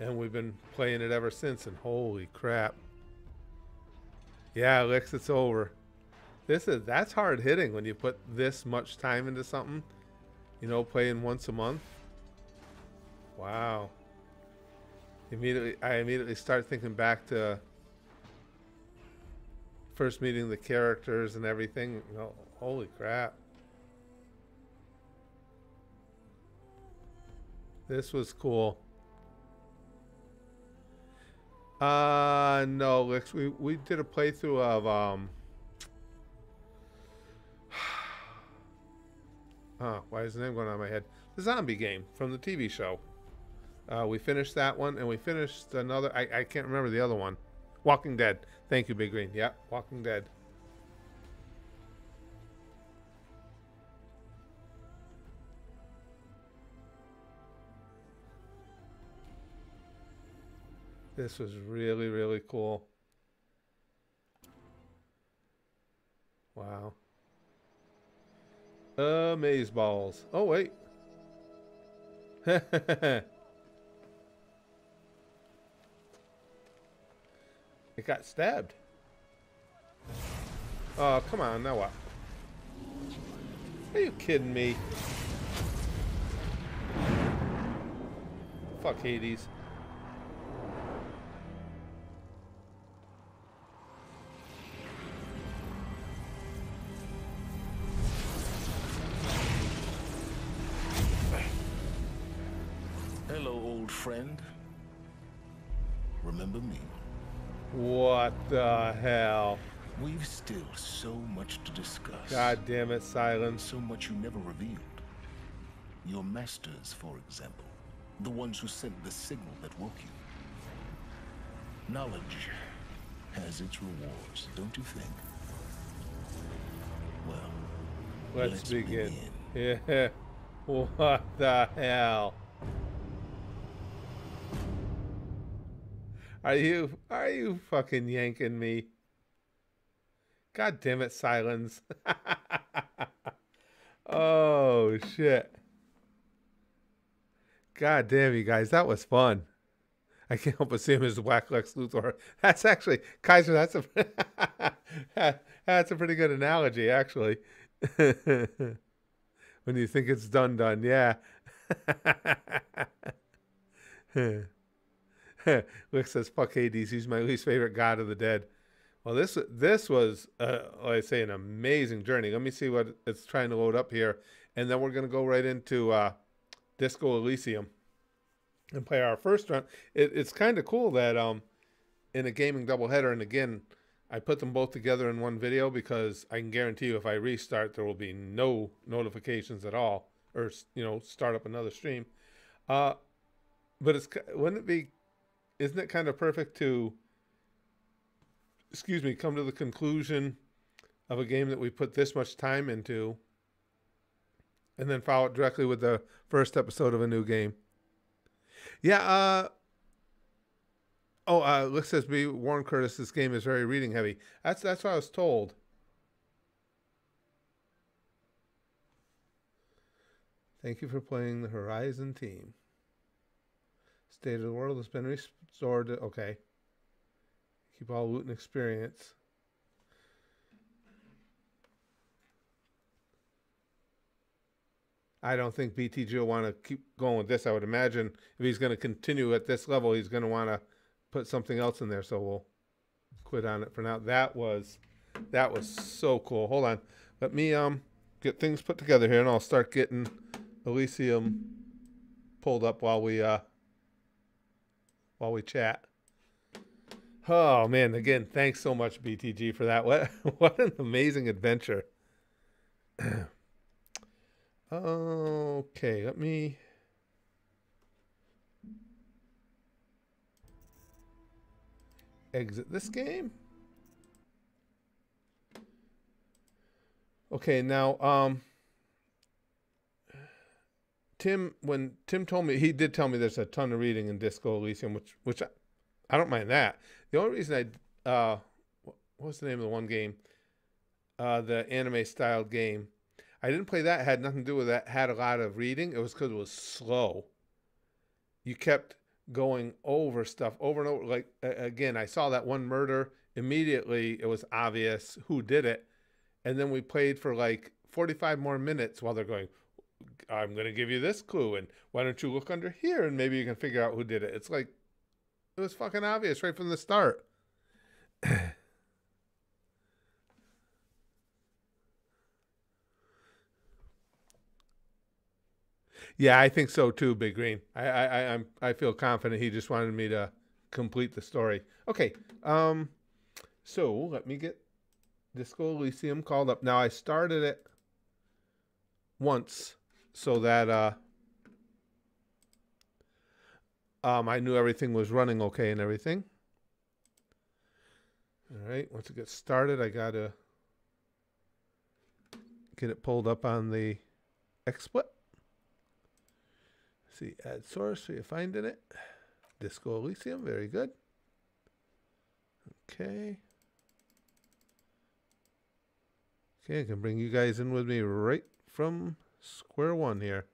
and we've been playing it ever since, and holy crap. Yeah, Lex, it's over. That's hard hitting when you put this much time into something, you know, playing once a month. Wow. I immediately start thinking back to first meeting the characters and everything. Oh, holy crap. This was cool. No, Lex, we did a playthrough of why is the name going on in my head? The zombie game from the TV show. We finished that one, and we finished another. I can't remember the other one. Walking Dead. Thank you, Big Green. Yeah, Walking Dead. This was really, really cool. Wow. Amazeballs. Oh, wait. It got stabbed. Oh, come on. Now what? Are you kidding me? Fuck Hades. Friend, remember me? What the hell? We've still so much to discuss. God damn it, Silence. So much you never revealed. Your masters, for example, the ones who sent the signal that woke you. Knowledge has its rewards, don't you think? Well, let's begin. Yeah. What the hell? Are you fucking yanking me? God damn it, Silence. Oh, shit. God damn you guys, that was fun. I can't help but see him as Whack Lex Luthor. That's actually, Kaiser, that's a, that's a pretty good analogy, actually. When you think it's done, done, yeah. Lick says, fuck Hades, he's my least favorite god of the dead. Well, this was, like I say, an amazing journey. Let me see what it's trying to load up here. And then we're going to go right into Disco Elysium and play our first round. It's kind of cool that in a gaming doubleheader, and again, I put them both together in one video because I can guarantee you if I restart, there will be no notifications at all, or, you know, start up another stream. But isn't it kind of perfect to, excuse me, come to the conclusion of a game that we put this much time into and then follow it directly with the first episode of a new game? Yeah, Lick says, be warned, Curtis, this game is very reading heavy. That's what I was told. Thank you for playing the Horizon team. State of the world has been restored. Okay. Keep all loot and experience. I don't think BTG will want to keep going with this. I would imagine if he's going to continue at this level, he's going to want to put something else in there. So we'll quit on it for now. That was so cool. Hold on. Let me get things put together here, and I'll start getting Elysium pulled up while we chat. Oh man! Again, thanks so much, BTG, for that. What an amazing adventure. Okay, let me. Exit this game. Okay, now, when Tim told me, he did tell me there's a ton of reading in Disco Elysium, which I don't mind that. The only reason I, what was the name of the one game? The anime style game. I didn't play that. It had nothing to do with that. It had a lot of reading. It was because it was slow. You kept going over stuff over and over. Like, again, I saw that one murder. Immediately, it was obvious who did it. And then we played for like 45 more minutes while they're going, I'm going to give you this clue. And why don't you look under here? And maybe you can figure out who did it. It's like, it was fucking obvious right from the start. Yeah, I think so too, Big Green. I feel confident he just wanted me to complete the story. Okay, so let me get Disco Elysium called up. Now I started it once so that I knew everything was running okay and everything. All right, once it gets started, I gotta get it pulled up on the XSplit. See, add source, so you're finding it. Disco Elysium, very good. Okay. Okay, I can bring you guys in with me right from square one here.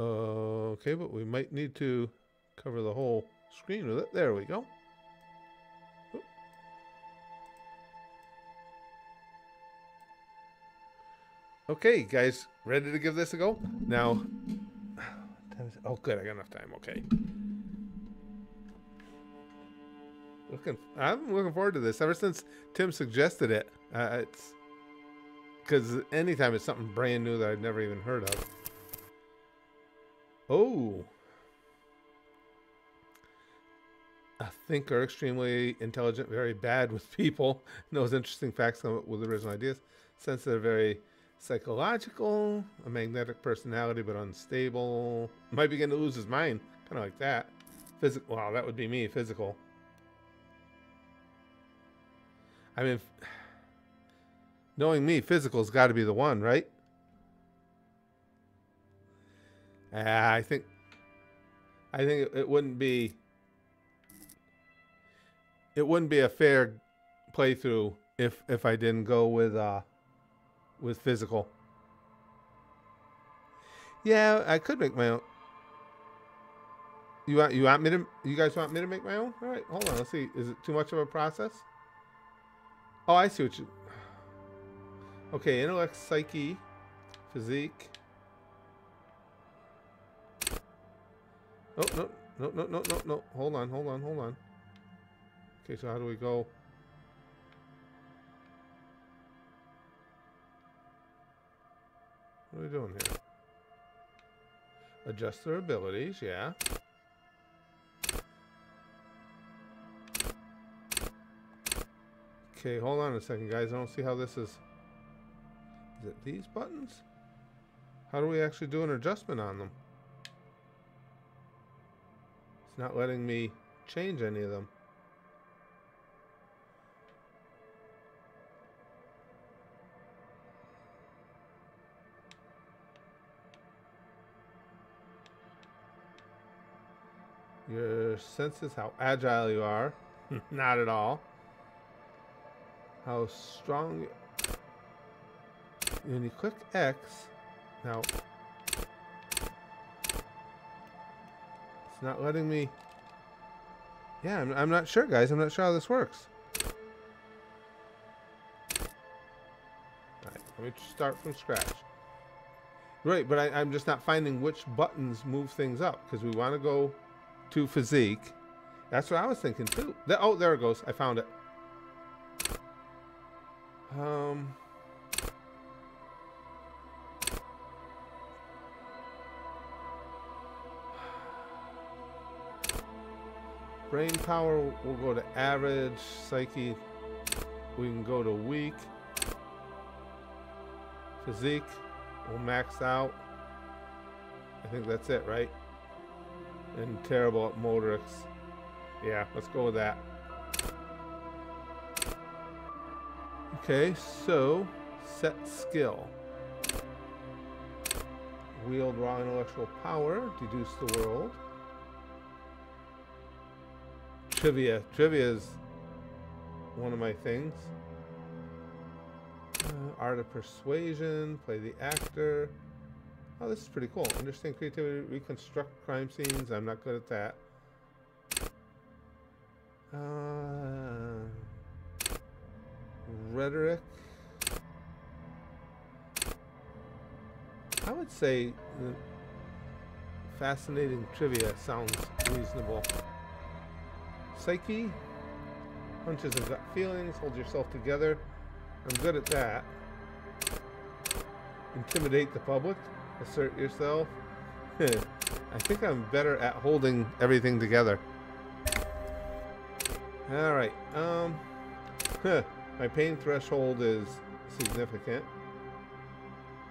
Okay, but we might need to cover the whole screen with it. There we go. Oop. Okay, guys. Ready to give this a go? Now, oh good, I got enough time, okay. I'm looking forward to this ever since Tim suggested it. It's because anytime it's something brand new that I've never even heard of. Oh. A thinker, extremely intelligent, very bad with people, knows interesting facts with original ideas, since they're very psychological, a magnetic personality but unstable, might begin to lose his mind, kind of like that. Physical, wow, that would be me. Physical, I mean, knowing me, physical's got to be the one, right? I think it wouldn't be a fair playthrough if I didn't go with physical. Yeah, I could make my own. You guys want me to make my own? All right, hold on. Let's see. Is it too much of a process? Oh, I see what you. Okay, intellect, psyche, physique. Oh no! Hold on. Okay, so how do we go? What are we doing here? Adjust their abilities, yeah. Okay, hold on a second, guys. I don't see how this is. Is it these buttons? How do we actually do an adjustment on them? It's not letting me change any of them. Your senses, how agile you are. Not at all. How strong. When you click X, now it's not letting me. Yeah, I'm not sure, guys. I'm not sure how this works. All right, let me start from scratch. Right, but I'm just not finding which buttons move things up because we want to go to physique. That's what I was thinking too. Oh, there it goes. I found it. Brain power will go to average. Psyche, we can go to weak. Physique will max out. I think that's it, right? And terrible at motorics. Yeah, let's go with that. Okay, so set skill. Wield raw intellectual power. Deduce the world. Trivia. Trivia is one of my things. Art of persuasion. Play the actor. Oh, this is pretty cool. Understand creativity. Reconstruct crime scenes. I'm not good at that. Rhetoric. I would say fascinating trivia sounds reasonable. Psyche. Punches and gut feelings. Hold yourself together. I'm good at that. Intimidate the public. Assert yourself. I think I'm better at holding everything together. Alright. My pain threshold is significant.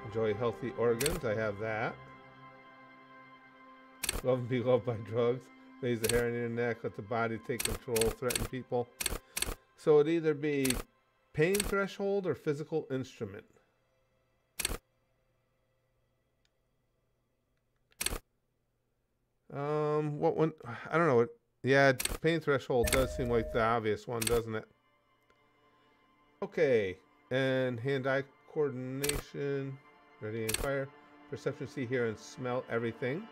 Enjoy healthy organs. I have that. Love and be loved by drugs. Raise the hair on your neck. Let the body take control. Threaten people. So it'd either be pain threshold or physical instrument. What one? I don't know. Yeah, pain threshold does seem like the obvious one, doesn't it? Okay, and hand-eye coordination, ready and fire, perception, see, hear, and smell everything.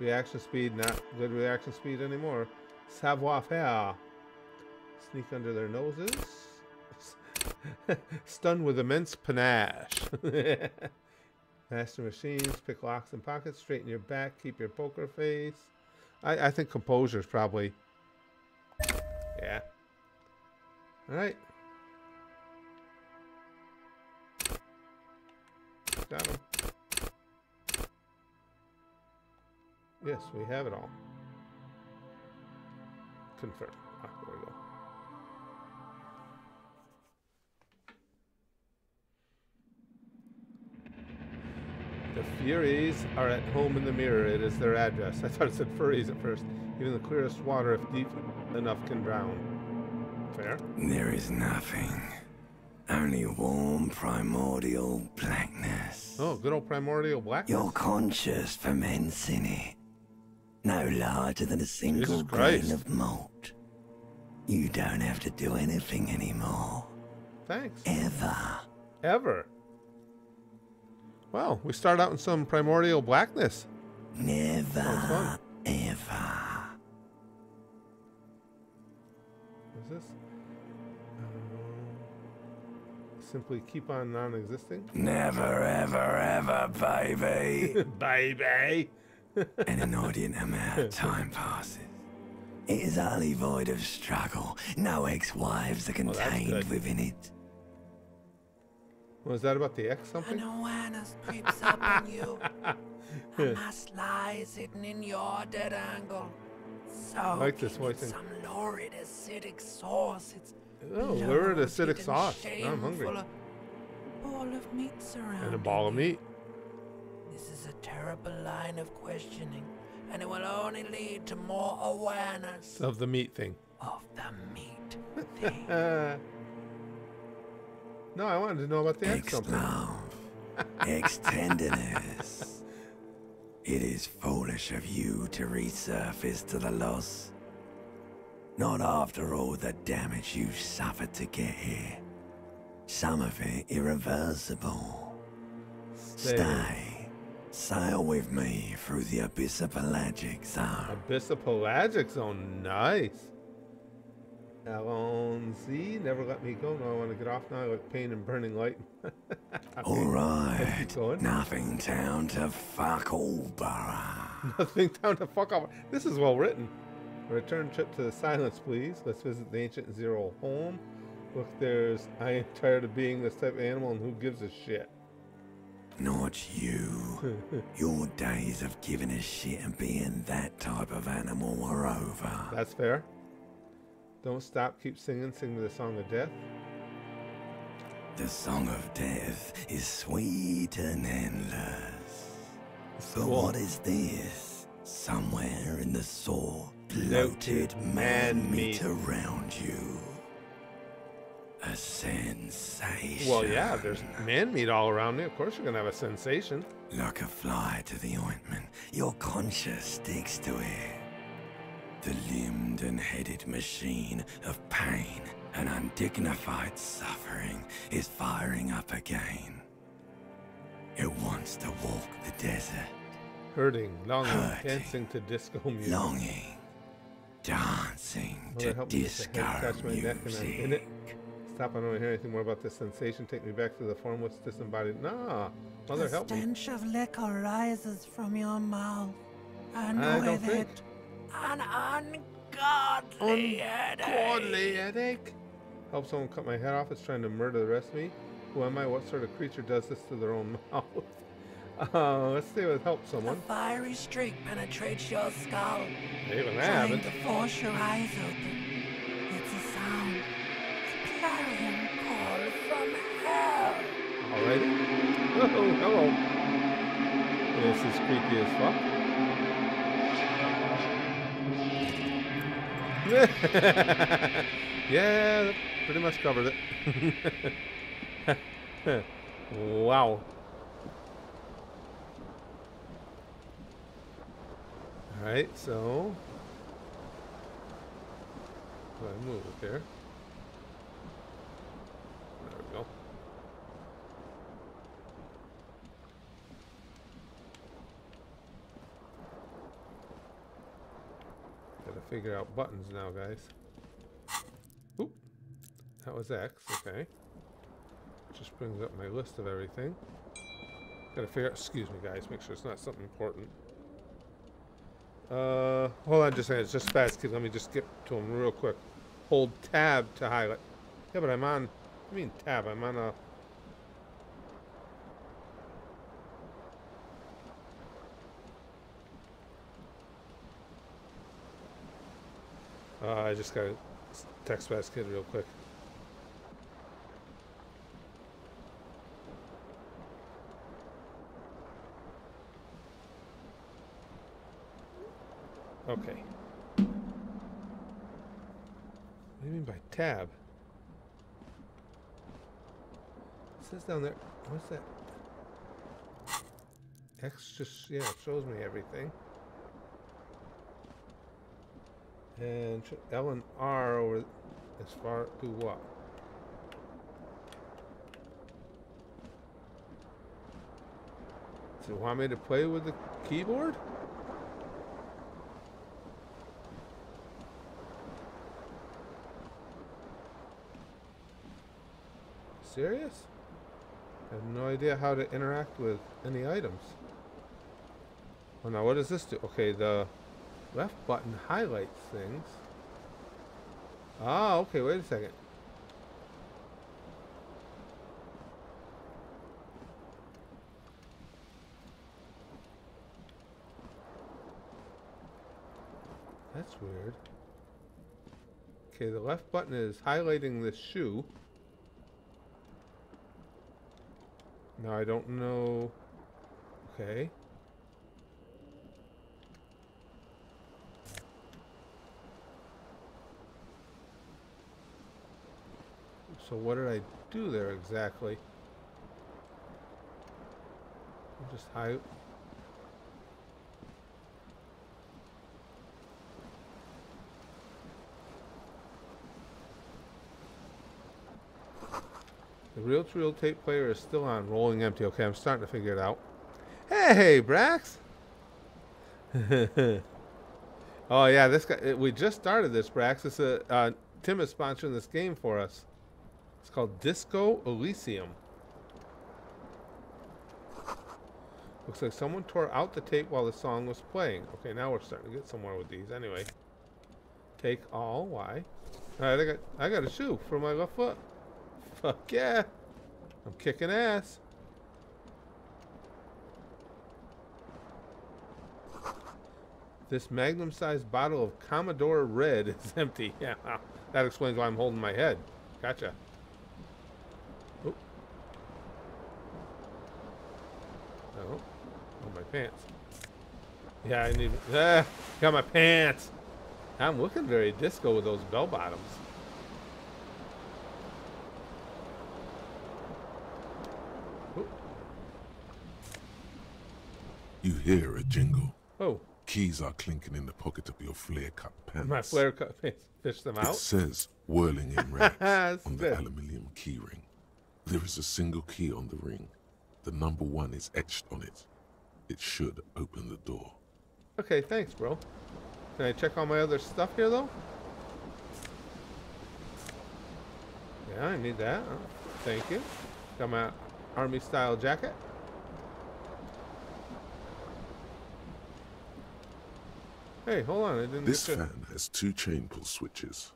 Reaction speed, not good reaction speed anymore. Savoir-faire, sneak under their noses, stun with immense panache. Master machines, pick locks and pockets, straighten your back, keep your poker face. I think composure's probably. Yeah. Alright. Got him. Yes, we have it all. Confirm. Ah, there we go. The Furies are at home in the mirror. It is their address. I thought it said furries at first. Even the clearest water, if deep enough, can drown. Fair? There is nothing. Only warm primordial blackness. Oh, good old primordial blackness. Your conscious ferments in it. No larger than a single grain of malt. You don't have to do anything anymore. Thanks. Ever. Well, we start out in some primordial blackness. Never ever. What's this? Simply keep on non-existing. Never, ever, ever, baby. Baby. An inordinate amount of time passes. It is utterly void of struggle. No ex-wives are contained within it. Was that about the ex something? An awareness creeps up on you. A mass lies hidden in your dead angle. So I like this voice. Some lurid acidic sauce. It's lurid acidic sauce. I'm hungry. A ball of meat and a ball of meat. This is a terrible line of questioning, and it will only lead to more awareness of the meat thing. Of the meat thing. No, I wanted to know about the ex something. Ex-tenderness. It is foolish of you to resurface to the loss. Not after all the damage you've suffered to get here. Some of it irreversible. Stay. Sail with me through the Abyss of Pelagic Zone. Abyss of Pelagic Zone, nice. Alonzi, never let me go. No, I want to get off now. I like pain and burning light. Alright. Nothing down to fuck over. Nothing down to fuck over. This is well written. A return trip to the silence, please. Let's visit the ancient Zero home. Look, there's... I am tired of being this type of animal, and who gives a shit? Not you. Your days of giving a shit and being that type of animal are over. That's fair. Don't stop, keep singing, sing the song of death. The song of death is sweet and endless. So what is this? Somewhere in the sore, bloated man-meat around you. A sensation. Well, yeah, there's man-meat all around me. Of course you're going to have a sensation. Like a fly to the ointment, your conscience sticks to it. The limbed and headed machine of pain and undignified suffering is firing up again. It wants to walk the desert. Hurting, longing, dancing to disco music. Longing, dancing to disco music. Stop, I don't want to hear anything more about this sensation. Take me back to the formless disembodied. Nah, mother, help me. The stench of liquor rises from your mouth. I don't think. An ungodly headache. Help someone cut my head off. It's trying to murder the rest of me. Who am I? What sort of creature does this to their own mouth? Let's see what help someone. A fiery streak penetrates your skull. Even that happened. To force your eyes open. It's a sound. A clarion call from hell. Alrighty. Oh, hello. This is creepy as fuck. Yeah, that pretty much covered it. Wow. Alright, so... do I move it there? There we go. Figure out buttons now, guys. Oop. That was X, okay. Just brings up my list of everything. Gotta figure out, excuse me guys, make sure it's not something important. Hold on just a second, it's just fast, let me just skip to them real quick. Hold tab to highlight. Yeah, but I'm on, I mean tab, I'm on a... I just got to text Fast Kid real quick. Okay. What do you mean by tab? It says down there. What's that? X just, yeah, it shows me everything. And L and R over as far to what? Does it want me to play with the keyboard? serious? I have no idea how to interact with any items. Oh, now what does this do? Okay, the left button highlights things. Ah, okay, wait a second. That's weird. Okay, the left button is highlighting this shoe. Now I don't know... Okay. So what did I do there exactly? I'm just high... The reel-to-reel tape player is still on, rolling empty. Okay, I'm starting to figure it out. Hey, Brax! Oh, yeah, this guy... We just started this, Brax. It's a, Tim is sponsoring this game for us. It's called Disco Elysium. Looks like someone tore out the tape while the song was playing. Okay, now we're starting to get somewhere with these. Anyway. Take all. Why? Alright, I got a shoe for my left foot. Fuck yeah! I'm kicking ass. This magnum-sized bottle of Commodore Red is empty. Yeah, wow. That explains why I'm holding my head. Gotcha. Oh. Oh. Oh, my pants. Yeah, I need... Ah, got my pants! I'm looking very disco with those bell-bottoms. You hear a jingle. Oh. Keys are clinking in the pocket of your flare-cut pants. My flare-cut pants. Fish them out. It says Whirling-in-Rags on the aluminium key ring. There is a single key on the ring. The number 1 is etched on it. It should open the door. Okay, thanks, bro. Can I check all my other stuff here, though? Yeah, I need that. Oh, thank you. Got my army-style jacket. Hey, hold on, I didn't... This fan has 2 chain pull switches.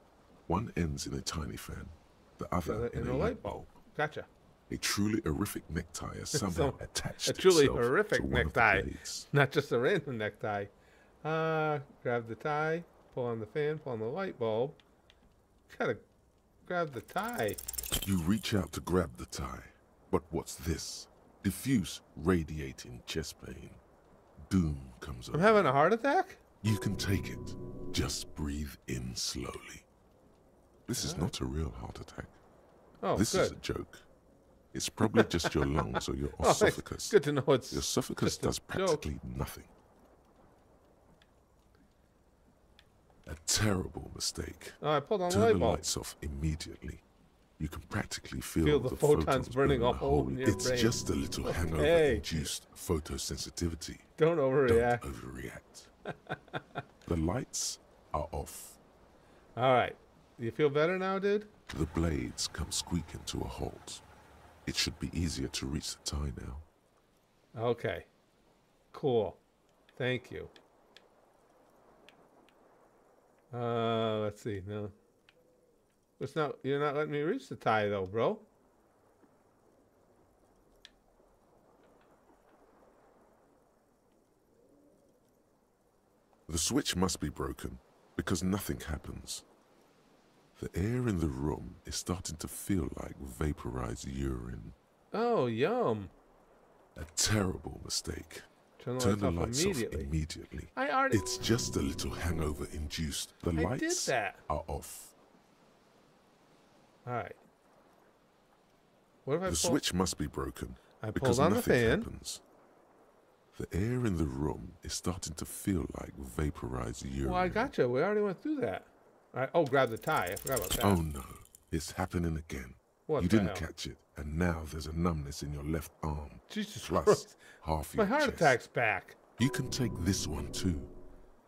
One ends in a tiny fan, the other in a light bulb. Gotcha. A truly horrific necktie is somehow attached to itself. A truly horrific necktie, not just a random necktie. Grab the tie, pull on the fan, pull on the light bulb. Gotta grab the tie. You reach out to grab the tie, but what's this? Diffuse radiating chest pain. Doom comes over. I'm having a heart attack? You can take it. Just breathe in slowly. This is not a real heart attack. Oh, this is a joke. It's probably just your lungs or your esophagus. Good to know it's your esophagus does practically nothing. A terrible mistake. Oh, I pulled on the light bulb. Turn the lights off immediately. You can practically feel the photons burning up all in your brain. It's just a little hangover-induced photosensitivity. Don't overreact. Don't overreact. The lights are off. Alright. You feel better now, dude? The blades come squeaking to a halt. It should be easier to reach the tie now. Okay. Cool. Thank you. Let's see. No. It's not, you're not letting me reach the tie though, bro. The switch must be broken, because nothing happens. The air in the room is starting to feel like vaporized urine. Oh, yum. A terrible mistake. Turn the lights off immediately. I already... It's just a little hangover induced. The lights are off. Alright. What if I pull... The switch must be broken, because nothing happens. The air in the room is starting to feel like vaporized urine. Well, I gotcha. We already went through that. All right. Oh, grab the tie. I forgot about that. Oh, no. It's happening again. What? You didn't catch it, and now there's a numbness in your left arm. Jesus Christ. Half your chest. My heart attack's back. You can take this one, too.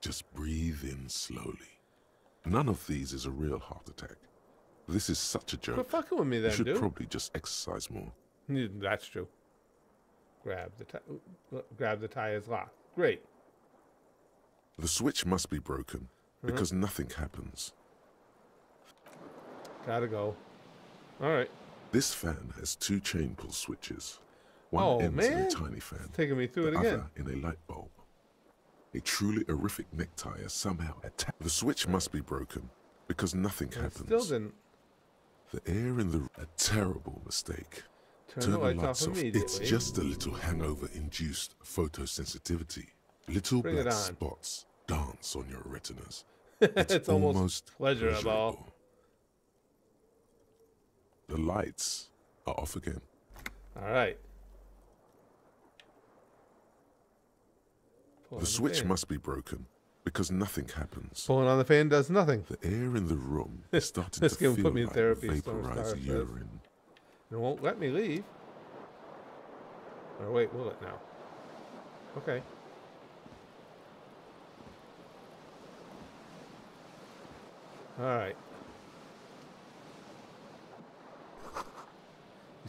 Just breathe in slowly. None of these is a real heart attack. This is such a joke. Quit fucking with me then, dude. You should probably just exercise more. That's true. Grab the tie is locked. Great. The switch must be broken, because nothing happens. Gotta go. Alright. This fan has two chain pull switches. One ends in a tiny fan. It's taking me through it again. The other in a light bulb. A truly horrific necktie has somehow attacked. The switch must be broken, because nothing happens. Still didn't. The air in the room, a terrible mistake. Turn the lights off immediately. It's just a little hangover-induced photosensitivity. Little black spots dance on your retinas. It's almost pleasurable. The lights are off again. All right. The switch must be broken because nothing happens. Pulling on the fan does nothing. The air in the room is starting to feel like vaporized urine. It won't let me leave. Oh wait, will it now? Okay. All right. You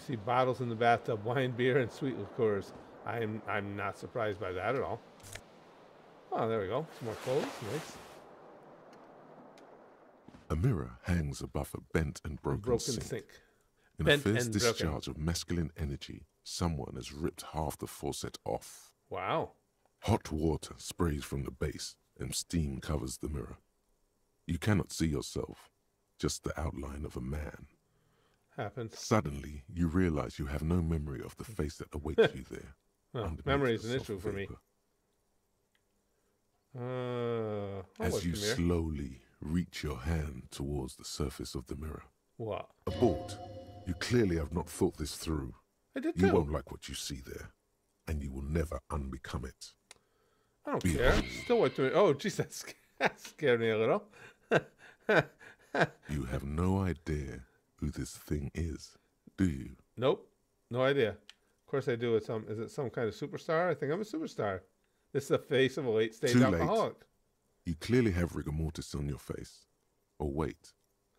see bottles in the bathtub, wine, beer, and sweet liqueurs. I'm not surprised by that at all. Oh, there we go. Some more clothes. Nice. A mirror hangs above a bent and broken sink. In a fierce discharge of masculine energy, someone has ripped half the faucet off. Wow. Hot water sprays from the base, and steam covers the mirror. You cannot see yourself, just the outline of a man. Happens. Suddenly, you realize you have no memory of the face that awaits you there. Well, memory is an issue for me. As you slowly reach your hand towards the surface of the mirror. What? Abort. You clearly have not thought this through. I did too. You won't like what you see there, and you will never unbecome it. I don't care. Still wait to it. Oh, jeez, that scared me a little. You have no idea who this thing is, do you? Nope, no idea. Of course I do. Is it some kind of superstar? I think I'm a superstar. This is the face of a late-stage alcoholic. You clearly have rigor mortis on your face. Oh, wait.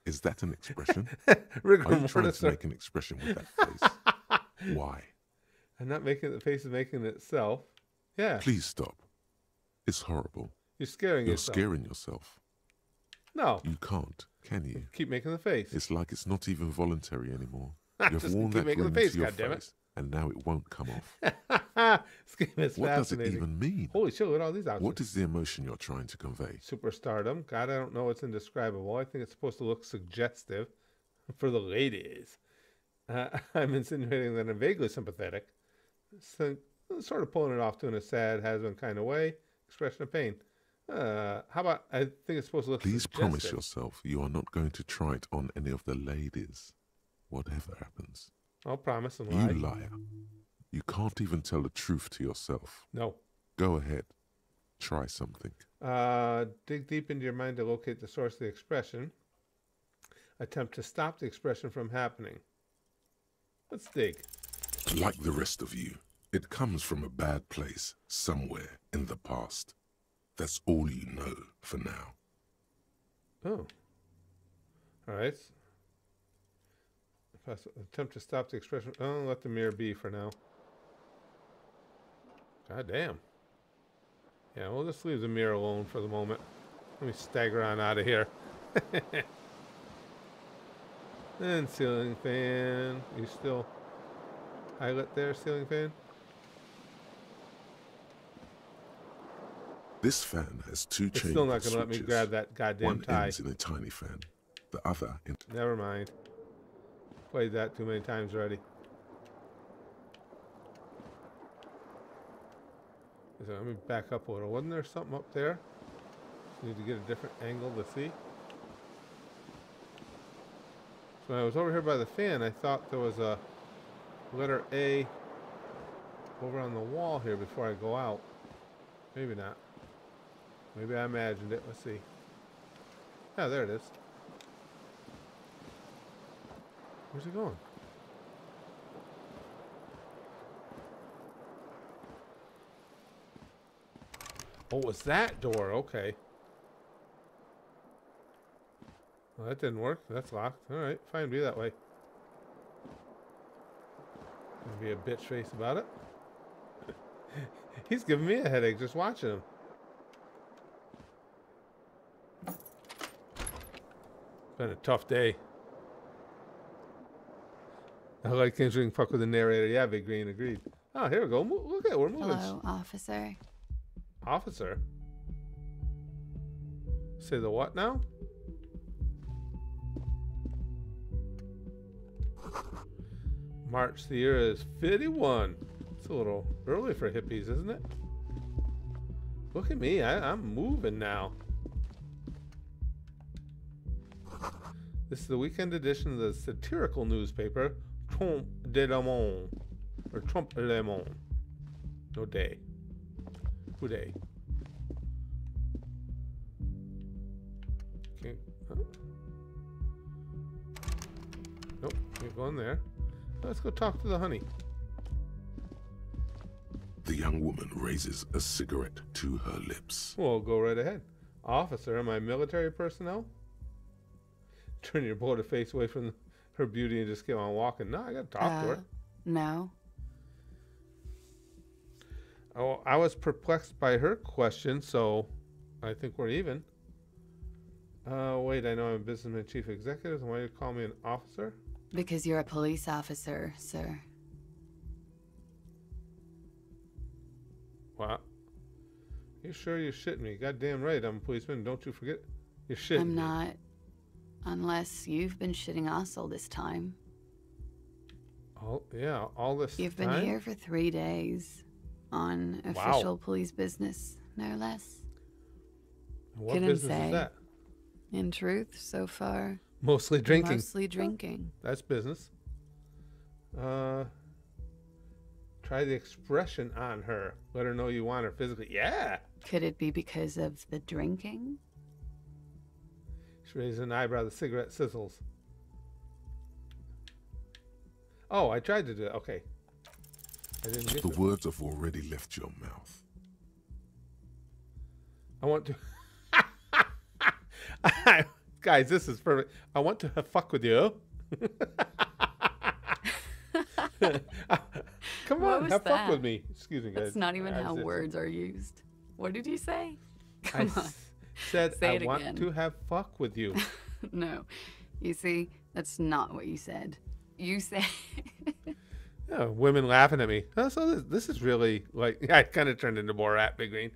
Is that an expression? Are you trying to make an expression with that face? Why? I'm not making it. The face is making it itself. Yeah. Please stop. It's horrible. You're scaring yourself. You're scaring yourself. No. You can't, can you? Keep making the face. It's like it's not even voluntary anymore. You've worn that grin into your face, and now it won't come off. This game is fascinating. What does it even mean? Holy shit, look at all these options. What is the emotion you're trying to convey? Superstardom. God, I don't know. It's indescribable. I think it's supposed to look suggestive for the ladies. I'm insinuating that I'm vaguely sympathetic. So, sort of pulling it off to in a sad, has-been kind of way. Expression of pain. How about, I think it's supposed to look suggestive. Promise yourself you are not going to try it on any of the ladies. Whatever happens. I'll promise and lie. You liar. You can't even tell the truth to yourself. No. Go ahead. Try something. Dig deep into your mind to locate the source of the expression. Attempt to stop the expression from happening. Let's dig. Like the rest of you, it comes from a bad place somewhere in the past. That's all you know for now. Oh. All right. Attempt to stop the expression. Oh, let the mirror be for now. God damn. Yeah, we'll just leave the mirror alone for the moment. Let me stagger on out of here. And ceiling fan. You still highlight there, ceiling fan? This fan has two chains. It's still not going to let me grab that goddamn tie. One ends in a tiny fan. The other in... Never mind. Played that too many times already. So let me back up a little. Wasn't there something up there? Just need to get a different angle to see. So when I was over here by the fan, I thought there was a letter A over on the wall here before I go out. Maybe not. Maybe I imagined it. Let's see. Yeah, there it is. Where's it going? Oh, it's that door. Okay. Well, that didn't work. That's locked. Alright, fine. Be that way. Gonna be a bitch face about it. He's giving me a headache just watching him. Been a tough day. I like entering fuck with the narrator. Yeah, Big Green, agreed. Oh, here we go. Look at it. We're moving. Hello, officer. Officer? Say the what now? March, the year is 51. It's a little early for hippies, isn't it? Look at me. I'm moving now. This is the weekend edition of the satirical newspaper Trompe de la Monde, or Trompe le Monde. No day. Who day? Okay. Oh. Nope. Can't go in there. Let's go talk to the honey. The young woman raises a cigarette to her lips. Well, go right ahead. Officer, am I military personnel? Turn your bloated face away from her beauty and just keep on walking. No, I gotta talk to her. No. Oh, I was perplexed by her question, so I think we're even. Wait, I know I'm a businessman chief executive. Why do you call me an officer? Because you're a police officer, sir. What? You sure you're shitting me? Goddamn right, I'm a policeman. Don't you forget you're shitting me. I'm not. Unless you've been shitting us all this time. Oh, yeah, all this time? You've been here for 3 days on official police business, no less. What business is that? In truth, so far... Mostly drinking. Mostly drinking. That's business. Try the expression on her. Let her know you want her physically. Yeah! Could it be because of the drinking? She raises an eyebrow. The cigarette sizzles. Oh, I tried to do that. Okay. I didn't get the words have already left your mouth. I want to... Guys, this is perfect. I want to fuck with you. Come on, have fuck with me. Excuse me, guys. That's not even how words are used. What did you say? Come on. Said I want to have fuck with you. No, you see, that's not what you said. You said yeah, women laughing at me. Oh, so this is really like I kind of turned into Borat, Big Green.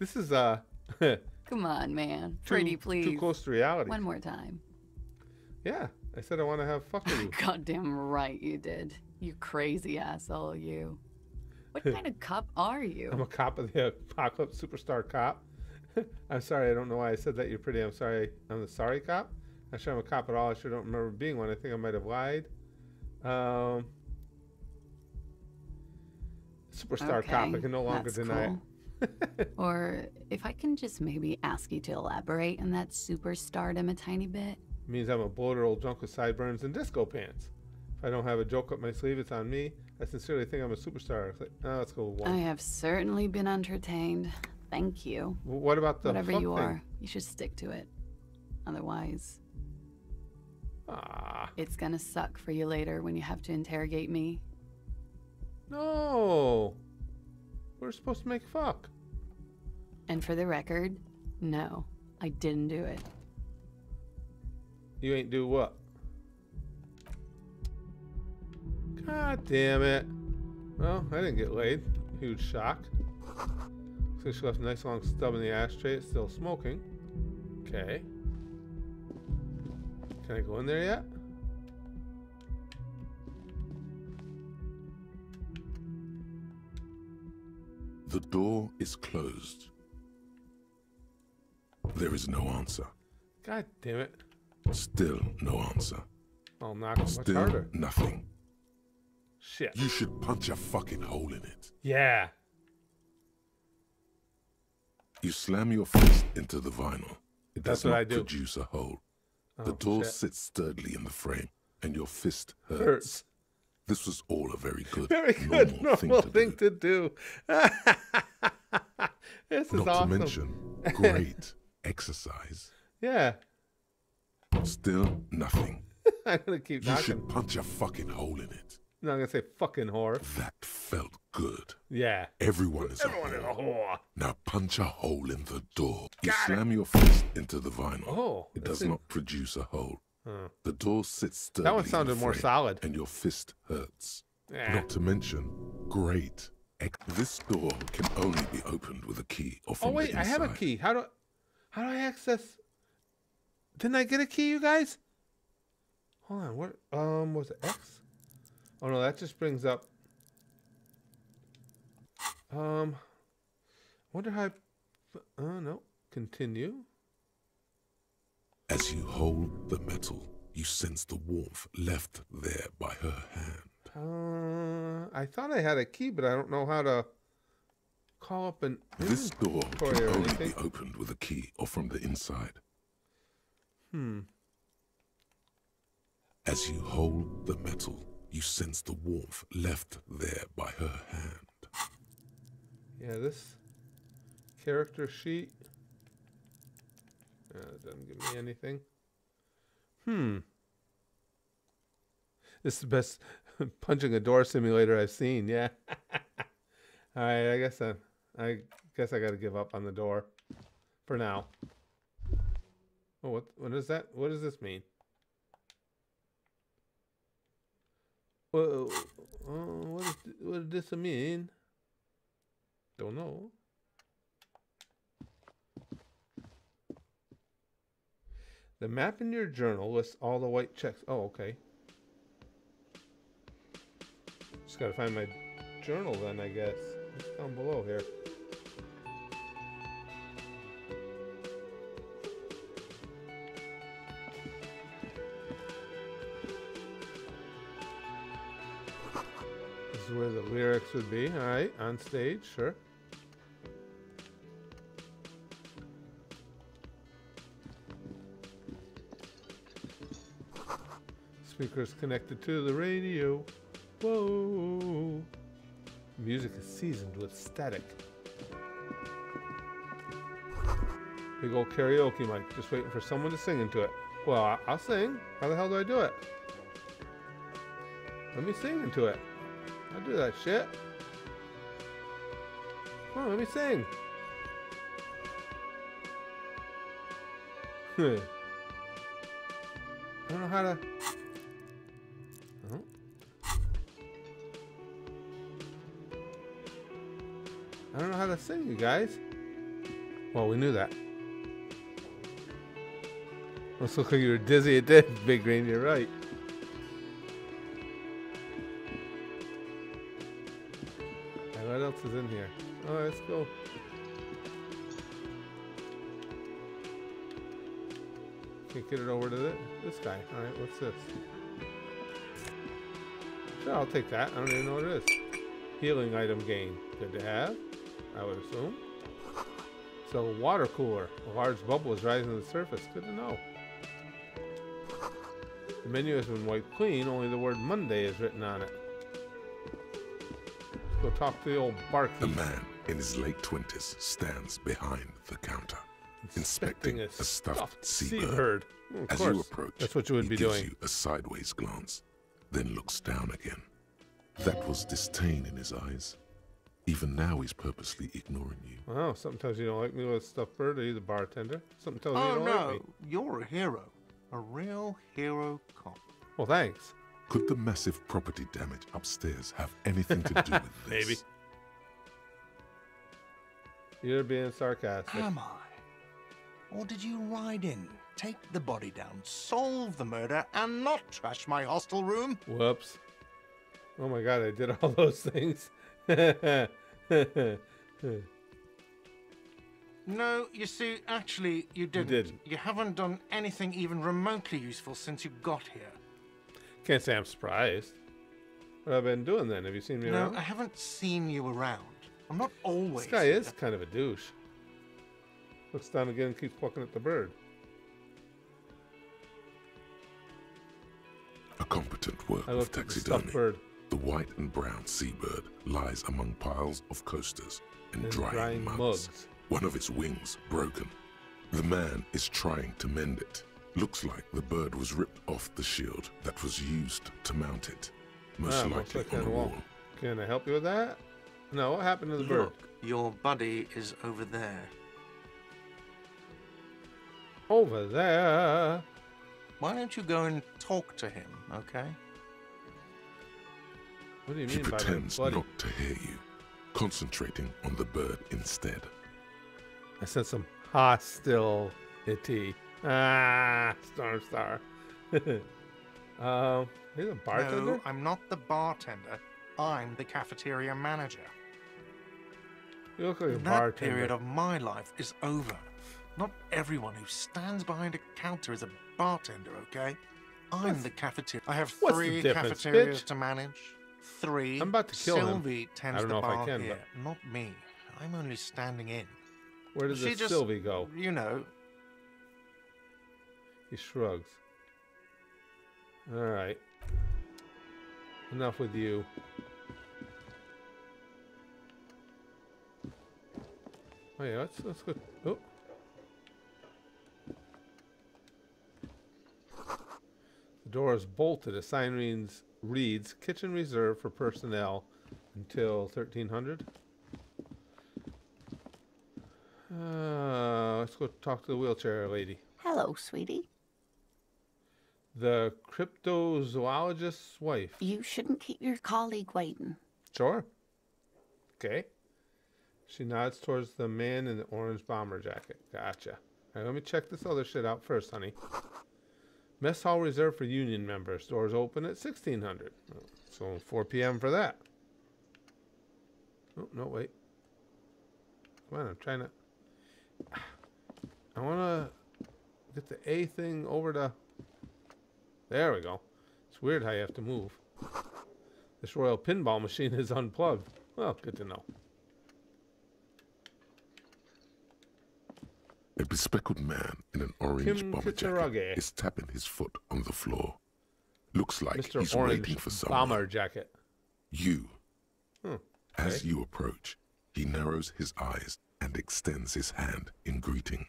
This is come on, man. Pretty please. Too close to reality. One more time. Yeah, I said I want to have fuck with you. Goddamn right you did. You crazy asshole, you. What kind of cop are you? I'm a cop of the apocalypse, superstar cop. I'm sorry, I don't know why I said that. You're pretty. I'm sorry. I'm the sorry cop. I'm sure I'm a cop at all. I sure don't remember being one. I think I might have lied. Superstar cop. I can no longer deny it. Or if I can just maybe ask you to elaborate on that superstardom a tiny bit. It means I'm a bloated old drunk with sideburns and disco pants. If I don't have a joke up my sleeve, it's on me. I sincerely think I'm a superstar. Like, no, let's go with one. I have certainly been entertained. Thank you. Well, what about the whatever you are? You should stick to it. Otherwise, it's gonna suck for you later when you have to interrogate me. No. We're supposed to make fuck. And for the record, no, I didn't do it. You ain't do what? God damn it. Well, I didn't get laid. Huge shock. Looks like she left a nice long stub in the ashtray. It's still smoking. Okay. Can I go in there yet? The door is closed. There is no answer. God damn it. Still no answer. I'll knock much harder. Still nothing. Shit. You should punch a fucking hole in it. Yeah. You slam your fist into the vinyl. It does not produce a hole. Oh, the door sits sturdily in the frame, and your fist hurts. This was all a very good normal thing to do. This is awesome. Not to mention, great exercise. Yeah. Still nothing. I'm gonna keep knocking. You should punch a fucking hole in it. No, I'm gonna say fucking whore. That felt good. Yeah. Everyone is a whore. Now punch a hole in the door. You slam your fist into the vinyl. Oh. It does not produce a hole. The door sits still. That one sounded more solid. And your fist hurts. Yeah. Not to mention, great. This door can only be opened with a key. Or from the inside. I have a key. How do I access? Didn't I get a key, you guys? Hold on. What? Was it X? Oh no, that just brings up. Wonder how. No. Continue. As you hold the metal, you sense the warmth left there by her hand. I thought I had a key, but I don't know how to call up an inventory. This door can only be opened with a key or from the inside. As you hold the metal, you sense the warmth left there by her hand. Yeah, this character sheet. It doesn't give me anything. This is the best punching a door simulator I've seen. Yeah. All right. I guess I got to give up on the door for now. Oh, what is that? What does this mean? Well, what does this mean? Don't know. The map in your journal lists all the white checks. Oh, okay. Just gotta find my journal then, I guess. It's down below here. This is where the lyrics would be. All right, on stage, sure. Speakers connected to the radio. Whoa. Music is seasoned with static. Big old karaoke mic. Just waiting for someone to sing into it. Well, I'll sing. How the hell do I do it? Let me sing into it. I'll do that shit. Come on, let me sing. I don't know how to... I don't know how to sing, you guys. Well, we knew that. Let's look like you were dizzy at this, Big Green. You're right. All right, what else is in here? All right, let's go. Can't get it over to this guy. All right, what's this? Sure, I'll take that. I don't even know what it is. Healing item gain. Good to have, I would assume. So, water cooler. A large bubble is rising to the surface. Good to know. The menu has been wiped clean. Only the word Monday is written on it. Let's go talk to the old barkeep. The man in his late 20s stands behind the counter, inspecting a stuffed seabird. Well, as you approach, that's what you would be doing. He gives you a sideways glance, then looks down again. That was disdain in his eyes. Even now, he's purposely ignoring you. Oh, something tells you don't like me with a stuffed bird. Are you the bartender? Something tells you don't like me. Oh, no. You're a hero. A real hero cop. Well, thanks. Could the massive property damage upstairs have anything to do with this? Maybe. You're being sarcastic. Am I? Or did you ride in, take the body down, solve the murder, and not trash my hostel room? Whoops. Oh, my God. I did all those things. No, you see, actually, you didn't. You haven't done anything even remotely useful since you got here. Can't say I'm surprised. What have I been doing then? Have you seen me around? No, I haven't seen you around. I'm not always. This guy is kind of a douche. Looks down again and keeps plucking at the bird. A competent work of taxidermy. The white and brown seabird lies among piles of coasters and drying mugs. One of its wings broken. The man is trying to mend it, Looks like the bird was ripped off the shield that was used to mount it. Most likely on a wall. Can I help you with that? No, what happened to the bird? Look, your buddy is over there. Over there? Why don't you go and talk to him, okay? What do you mean by that? He pretends not to hear you, concentrating on the bird instead. I sense some hostility. Ah, Stormstar. He's a bartender? No, I'm not the bartender. I'm the cafeteria manager. You look like a bartender. That period of my life is over. Not everyone who stands behind a counter is a bartender, okay? I'm the cafeteria. I have three cafeterias to manage. Three. I'm about to kill Sylvie him. Tends the bar here, but... not me. I'm only standing in. Where does this Sylvie go? You know. He shrugs. All right. Enough with you. Oh yeah, that's good. Oh. The door is bolted. A sign reads "Kitchen Reserved for Personnel until 1300." Let's go talk to the wheelchair lady. Hello, sweetie. The cryptozoologist's wife. You shouldn't keep your colleague waiting. Sure. Okay. She nods towards the man in the orange bomber jacket. Gotcha. All right, let me check this other shit out first, honey. Mess hall reserved for union members. Doors open at 1600. So 4 p.m. for that. Oh, no, wait. Come on, I'm trying to... I want to... get the A thing over to... There we go. It's weird how you have to move. This royal pinball machine is unplugged. Well, good to know. A bespectacled man in an orange bomber jacket is tapping his foot on the floor. Looks like he's waiting for someone. Bomber jacket. You. Okay. As you approach, he narrows his eyes and extends his hand in greeting.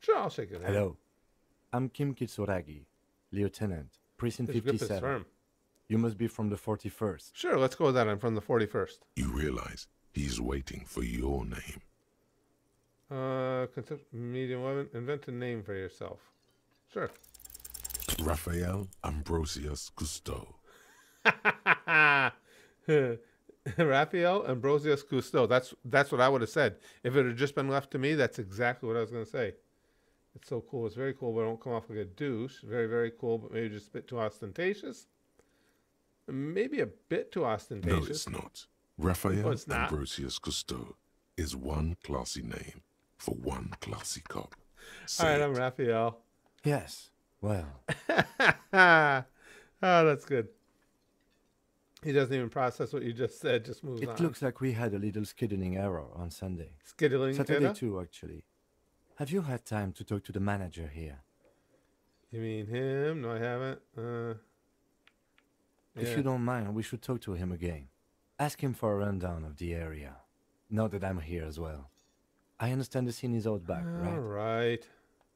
Sure, I'll shake your hand. Hello. I'm Kim Kitsuragi, Lieutenant, Precinct 57. You must be from the 41st. Sure, let's go with that. I'm from the 41st. You realize he's waiting for your name. Medium 11. Invent a name for yourself. Sure. Raphaël Ambrosius Costeau. Raphaël Ambrosius Costeau. That's what I would have said. If it had just been left to me, that's exactly what I was going to say. It's so cool. It's very cool, but I don't come off like a douche. Very, very cool, but maybe just a bit too ostentatious. Maybe a bit too ostentatious. No, it's not. Raphaël Ambrosius Costeau is one classy name for one classy cop. Say all right, I'm Raphaël. Yes. Well. Oh, that's good. He doesn't even process what you just said. Just moves on. It looks like we had a little skiddling error on Sunday. Skiddling error? Saturday too, actually. Have you had time to talk to the manager here? You mean him? No, I haven't. Yeah. If you don't mind, we should talk to him again. Ask him for a rundown of the area. Now that I'm here as well. I understand the scene is out back, right? All right.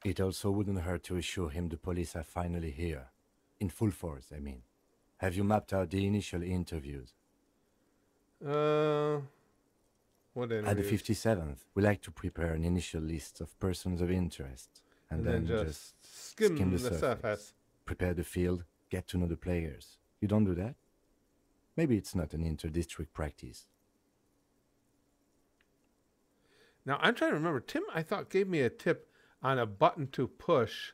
It also wouldn't hurt to assure him the police are finally here. In full force, I mean. Have you mapped out the initial interviews? At the 57th, we like to prepare an initial list of persons of interest, and then just skim the surface. Prepare the field, get to know the players. You don't do that? Maybe it's not an inter-district practice. Now, I'm trying to remember. Tim, I thought, gave me a tip on a button to push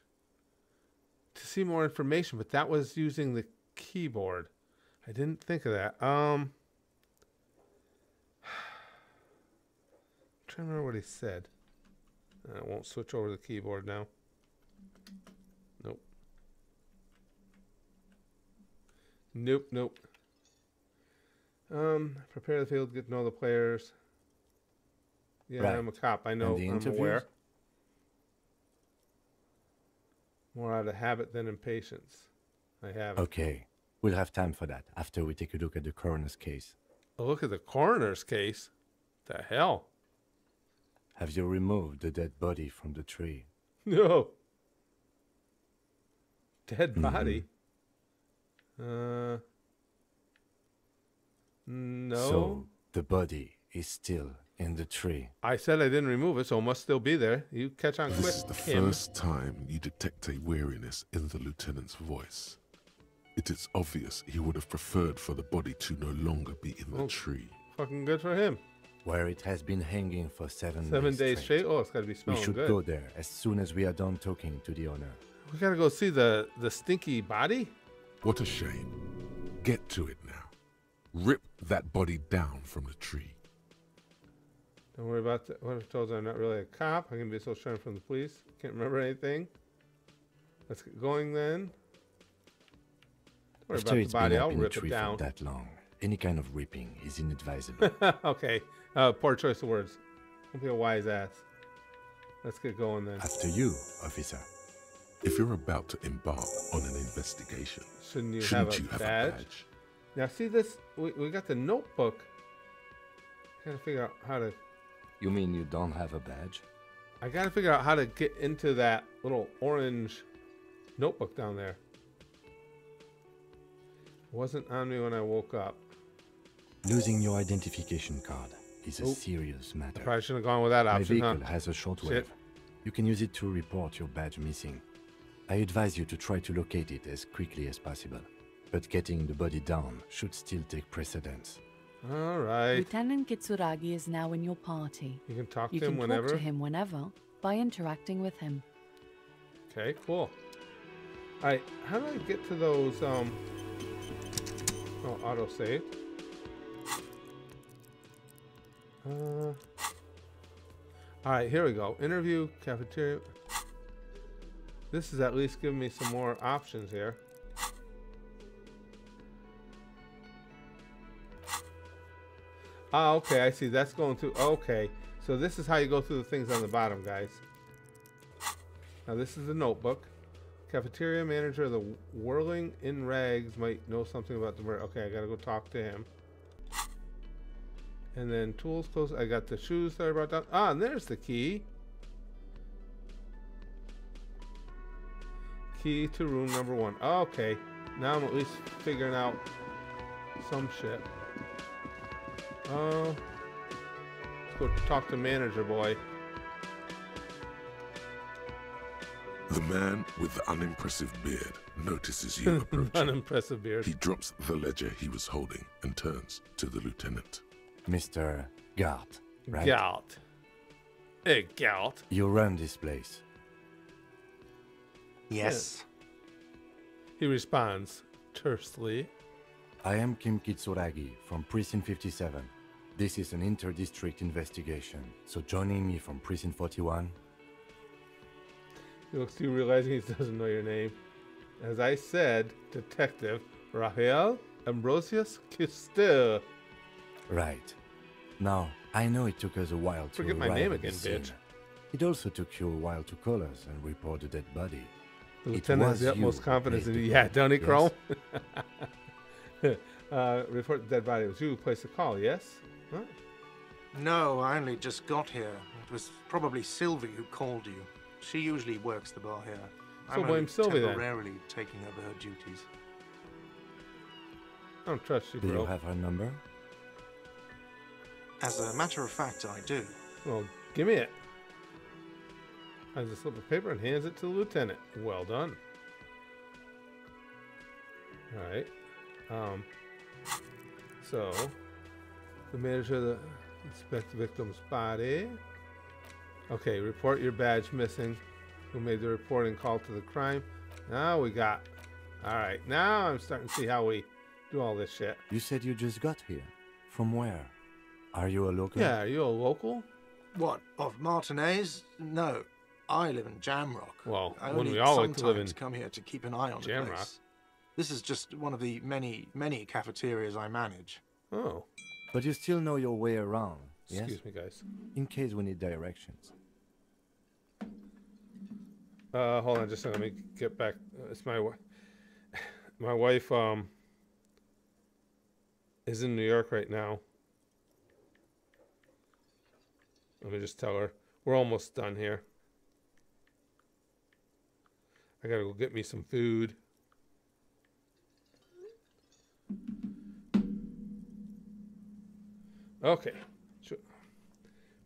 to see more information, but that was using the keyboard. I didn't think of that. I remember what he said. I won't switch over to the keyboard now. Nope. Nope, nope. Prepare the field, get to know the players. Yeah, right. I'm a cop. I know. I'm aware. More out of habit than impatience. I have. Okay. We'll have time for that after we take a look at the coroner's case. A look at the coroner's case? The hell? Have you removed the dead body from the tree? No. Dead body? No. So the body is still in the tree. I said I didn't remove it, so it must still be there. You catch on quick. This is the first time you detect a weariness in the lieutenant's voice. It is obvious he would have preferred for the body to no longer be in the tree. Fucking good for him. Where it has been hanging for seven days straight. Oh, it's gotta be smelling good. We should go there as soon as we are done talking to the owner. We gotta go see the stinky body? What a shame. Get to it now. Rip that body down from the tree. Don't worry about that. What if I told you I'm not really a cop? I'm gonna be so shunned from the police. Can't remember anything. Let's get going then. Don't worry about the body. I'll rip it down. After it's been up in the tree for that long, any kind of ripping is inadvisable. Okay. Poor choice of words. Don't be a wise ass. Let's get going then. After you, officer. If you're about to embark on an investigation, shouldn't you have a badge? Now see this? We got the notebook. I gotta figure out how to... You mean you don't have a badge? I gotta figure out how to get into that little orange notebook down there. Wasn't on me when I woke up. Losing your identification card is a serious matter. I probably shouldn't have gone with that option, huh? My vehicle has a shortwave. Shit. You can use it to report your badge missing. I advise you to try to locate it as quickly as possible. But getting the body down should still take precedence. All right. Lieutenant Kitsuragi is now in your party. You can talk to him whenever. You can talk to him whenever by interacting with him. Okay, cool. All right, how do I get to those... Oh, autosave. All right, here we go. Interview, cafeteria. This is at least giving me some more options here. Ah, okay, I see. That's going through. Okay, so this is how you go through the things on the bottom, guys. Now, this is the notebook. Cafeteria manager of the Whirling-in-Rags might know something about the murder. Okay, I gotta go talk to him. And then tools close. I got the shoes that I brought down. Ah, and there's the key. Key to room number 1. Okay, now I'm at least figuring out some shit. Let's go talk to manager boy. The man with the unimpressive beard notices you approaching. Unimpressive beard. He drops the ledger he was holding and turns to the lieutenant. Mr. Galt, right? Galt. Hey, Galt. You run this place. Yes. He responds tersely. I am Kim Kitsuragi from Precinct 57. This is an inter-district investigation, so joining me from Precinct 41... He looks to you realizing he doesn't know your name. As I said, Detective Raphaël Ambrosius Costeau. Right. Now, I know it took us a while to forget my name again, bitch. It also took you a while to call us and report the dead body. The lieutenant has the utmost confidence in you. Yeah, don't he, Chrome? Report the dead body. It was you who placed the call, yes? Huh? No, I only just got here. It was probably Sylvie who called you. She usually works the bar here. I'm temporarily taking over her duties. I don't trust you, Do you have her number? As a matter of fact, I do. Well, give me it. Has a slip of paper and hands it to the lieutenant. Well done. All right. So, the manager of the inspect the victim's body. Okay, report your badge missing. Who made the report and call to the crime? Now we got... Alright, now I'm starting to see how we do all this shit. You said you just got here. From where? Are you a local? Yeah, are you a local? What, of Martinez? No, I live in Jamrock. Well, when we all like to live in... I come here to keep an eye on Jamrock. The place. This is just one of the many, many cafeterias I manage. Oh. But you still know your way around. Yes? Excuse me, guys. In case we need directions. Hold on, just let me get back. It's my wife is in New York right now. Let me just tell her we're almost done here. I gotta go get me some food. Okay. Sure.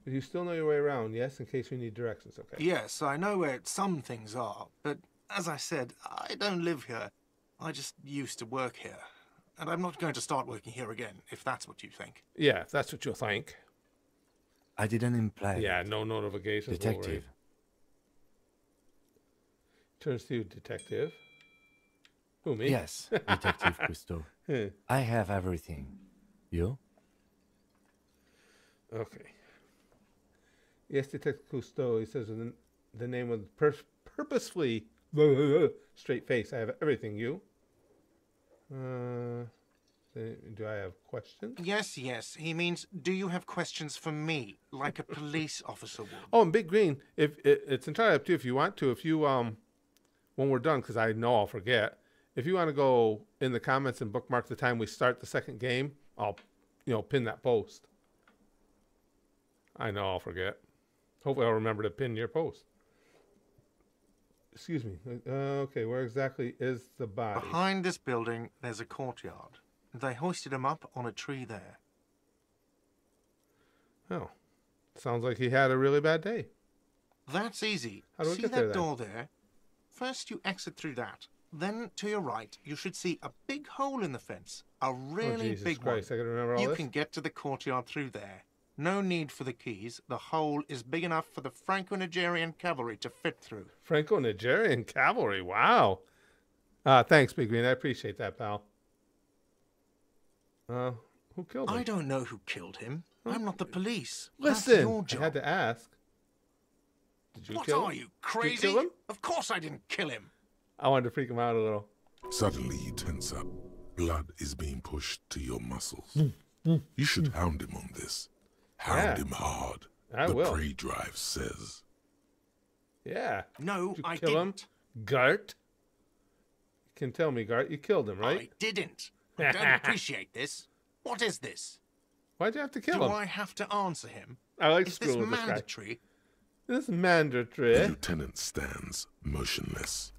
But you still know your way around, yes? In case we need directions, okay? Yes, I know where some things are, but as I said, I don't live here. I just used to work here. And I'm not going to start working here again, if that's what you think. Yeah, if that's what you think. I didn't imply. Yeah, no notifications. Detective. Turns to you, detective. Who, me? Yes, Detective Costeau. I have everything. You? Okay. Yes, Detective Costeau. He says in the name of purposefully straight face. I have everything. You? Do I have questions? Yes, yes. He means, do you have questions for me, like a police officer would? Oh, and Big Green, if it's entirely up to you if you want to. If you when we're done, because I know I'll forget. If you want to go in the comments and bookmark the time we start the second game, I'll, you know, pin that post. I know I'll forget. Hopefully, I'll remember to pin your post. Excuse me. Okay, where exactly is the body? Behind this building, there's a courtyard. They hoisted him up on a tree there. Oh. Sounds like he had a really bad day. That's easy. How do we see get that there, door there? First, you exit through that. Then, to your right, you should see a big hole in the fence. A really big one. Jesus Christ, I can remember all this? You can get to the courtyard through there. No need for the keys. The hole is big enough for the Franco-Nigerian cavalry to fit through. Franco-Nigerian cavalry? Wow. Thanks, Big Green. I appreciate that, pal. Who killed him? I don't know who killed him. I'm not the police. Listen, that's your job. I had to ask. Did you kill him? What are you, crazy? Did you kill him? Of course I didn't kill him. I wanted to freak him out a little. Suddenly he tense up. Blood is being pushed to your muscles. You should hound him on this. Hound him hard. I will. The prey drive says. Yeah. No, I didn't. Him? Gart? You can tell me, Gart. You killed him, right? I didn't. I don't appreciate this. What is this? Why'd you have to kill him? Do I have to answer him? I like screwing with this guy. Is this mandatory? This mandatory. The lieutenant stands motionless.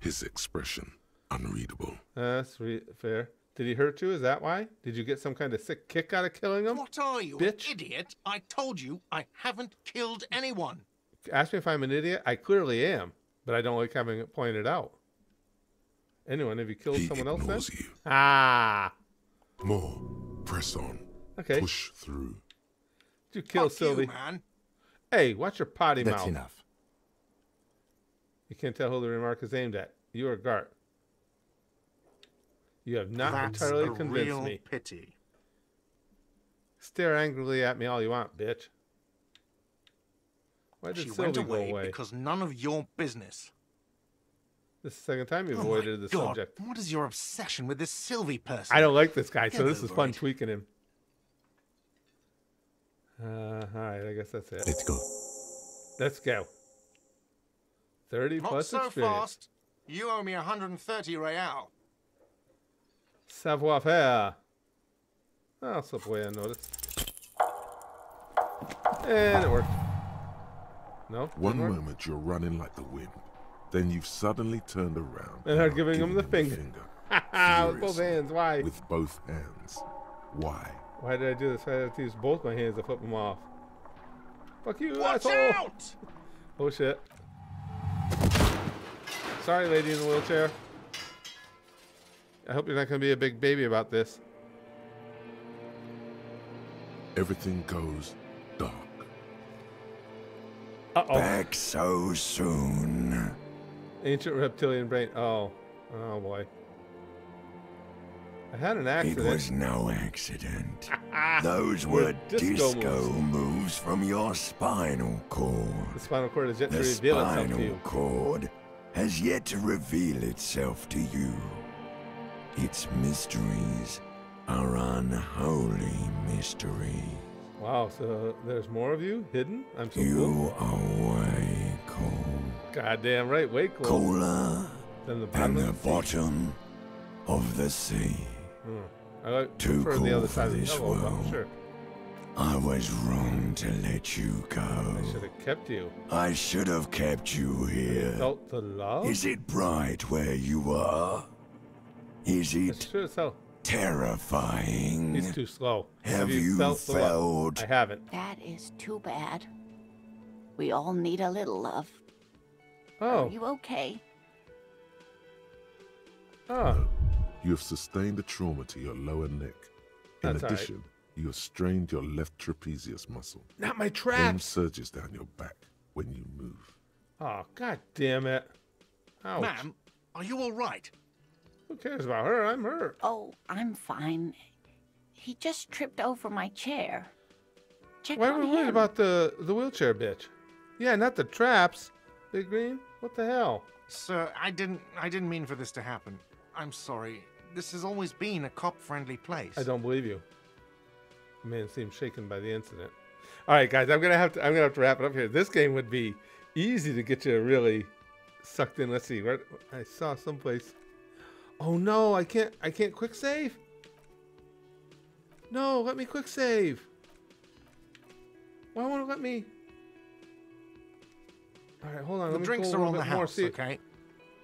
His expression unreadable. That's fair. Did he hurt you? Is that why? Did you get some kind of sick kick out of killing him? What are you, bitch? An idiot? I told you I haven't killed anyone. Ask me if I'm an idiot. I clearly am, but I don't like having it pointed out. Anyone, have you killed someone else then? You. Ah. More. Press on. Okay. Push through. Did you kill Sylvie? You, man. Hey, watch your potty mouth. That's enough. You can't tell who the remark is aimed at. You are Gart. You have not entirely convinced me. That's a real pity. Stare angrily at me all you want, bitch. Why did Sylvie go away? Because none of your business. This is the second time you've avoided the subject. What is your obsession with this Sylvie person? I don't like this guy, so this is fun tweaking him. Alright, I guess that's it. Let's go. Let's go. 30 plus experience. Not so fast. You owe me 130 real. Savoir faire. I'll slip away unnoticed. And it worked. No? One moment you're running like the wind. Then you've suddenly turned around and are giving him the finger. With both hands. Why? With both hands. Why? Why did I do this? I have to use both my hands to flip him off. Fuck you, asshole! Watch out! Oh shit. Sorry, lady in the wheelchair. I hope you're not going to be a big baby about this. Everything goes dark. Uh-oh. Back so soon. Ancient reptilian brain. Oh. Oh, boy. I had an accident. It was no accident. Those were disco moves from your spinal cord. The spinal cord has yet to reveal itself to you. The spinal cord has yet to reveal itself to you. Its mysteries are unholy mysteries. Wow, so there's more of you hidden? I'm so cool. You are way cool. Goddamn right, way cool. Cooler than the bottom of the sea. I like, too cool for this world. Sure. I was wrong to let you go. I should have kept you. I should have kept you here. I felt the love? Is it bright where you are? Is it terrifying? He's too slow. Have you felt? I haven't. That is too bad. We all need a little love. Oh. Are you okay? Oh. You have sustained a trauma to your lower neck. In addition, you have strained your left trapezius muscle. Not my traps! Pain surges down your back when you move. Oh, god damn it. Ma'am, are you all right? Who cares about her? I'm hurt. Oh, I'm fine. He just tripped over my chair. Check Why were we worried about the wheelchair bitch? Yeah, not the traps. Big Green, what the hell? Sir, I didn't mean for this to happen. I'm sorry. This has always been a cop-friendly place. I don't believe you. The man seems shaken by the incident. All right, guys, I'm gonna have to wrap it up here. This game would be easy to get you really sucked in. Let's see. Where, I saw someplace. Oh no, I can't quick save. No, let me quick save. Why won't it let me? All right, hold on. The drinks are on the house, okay?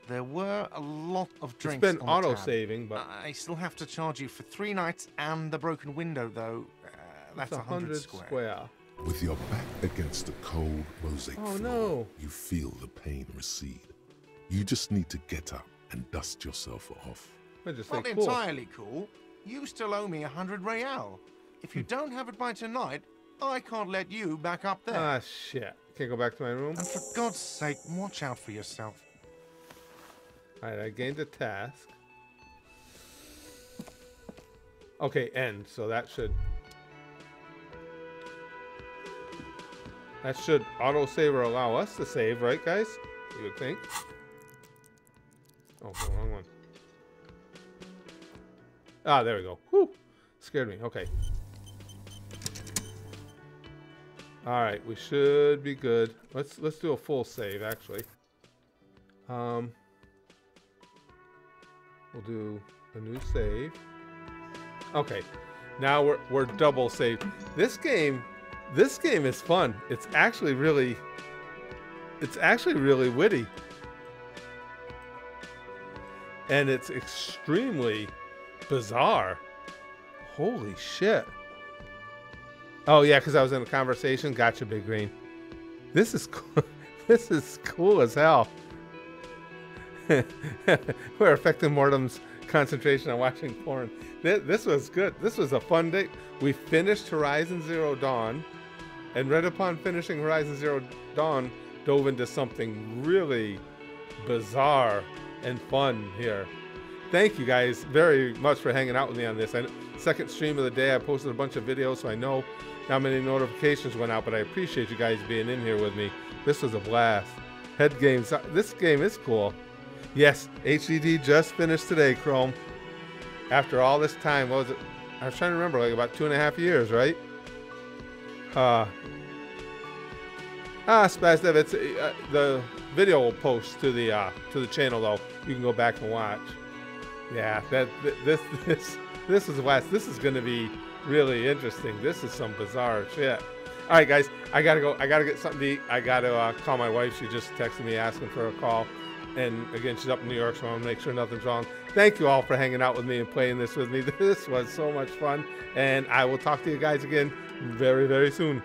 There were a lot of drinks. It's been auto-saving, but I still have to charge you for 3 nights and the broken window, though. That's 100 square. With your back against the cold mosaic floor, you feel the pain recede. You just need to get up and dust yourself off. Not entirely cool. You still owe me 100 real. If you don't have it by tonight, I can't let you back up there. Ah, shit. Can't go back to my room. And for God's sake, watch out for yourself. Alright, I gained a task. Okay, end. So that should auto-save or allow us to save, right, guys? You would think. Oh, the wrong one. Ah, there we go. Whew. Scared me. Okay. Alright, we should be good. Let's do a full save, actually. We'll do a new save. Okay, now we're double saved. This game is fun. It's actually really witty, and it's extremely bizarre. Holy shit! Oh yeah, because I was in a conversation. Gotcha, Big Green. This is cool. This is cool as hell. We're affecting Mortem's concentration on watching porn. This was good. This was a fun day. We finished Horizon Zero Dawn, and right upon finishing Horizon Zero Dawn, dove into something really bizarre and fun here. Thank you guys very much for hanging out with me on this. Second stream of the day. I posted a bunch of videos, so I know how many notifications went out, but I appreciate you guys being in here with me. This was a blast. Head games. This game is cool. Yes, HZD just finished today, Chrome. After all this time, what was it? I was trying to remember, like about 2.5 years, right? Spazdev, it's the video will post to the channel though. You can go back and watch. Yeah, this is last. This is going to be really interesting. This is some bizarre shit. All right, guys, I gotta go. I gotta get something to eat. I gotta call my wife. She just texted me asking for a call. And again, she's up in New York, so I want to make sure nothing's wrong. Thank you all for hanging out with me and playing this with me. This was so much fun, and I will talk to you guys again very, very soon.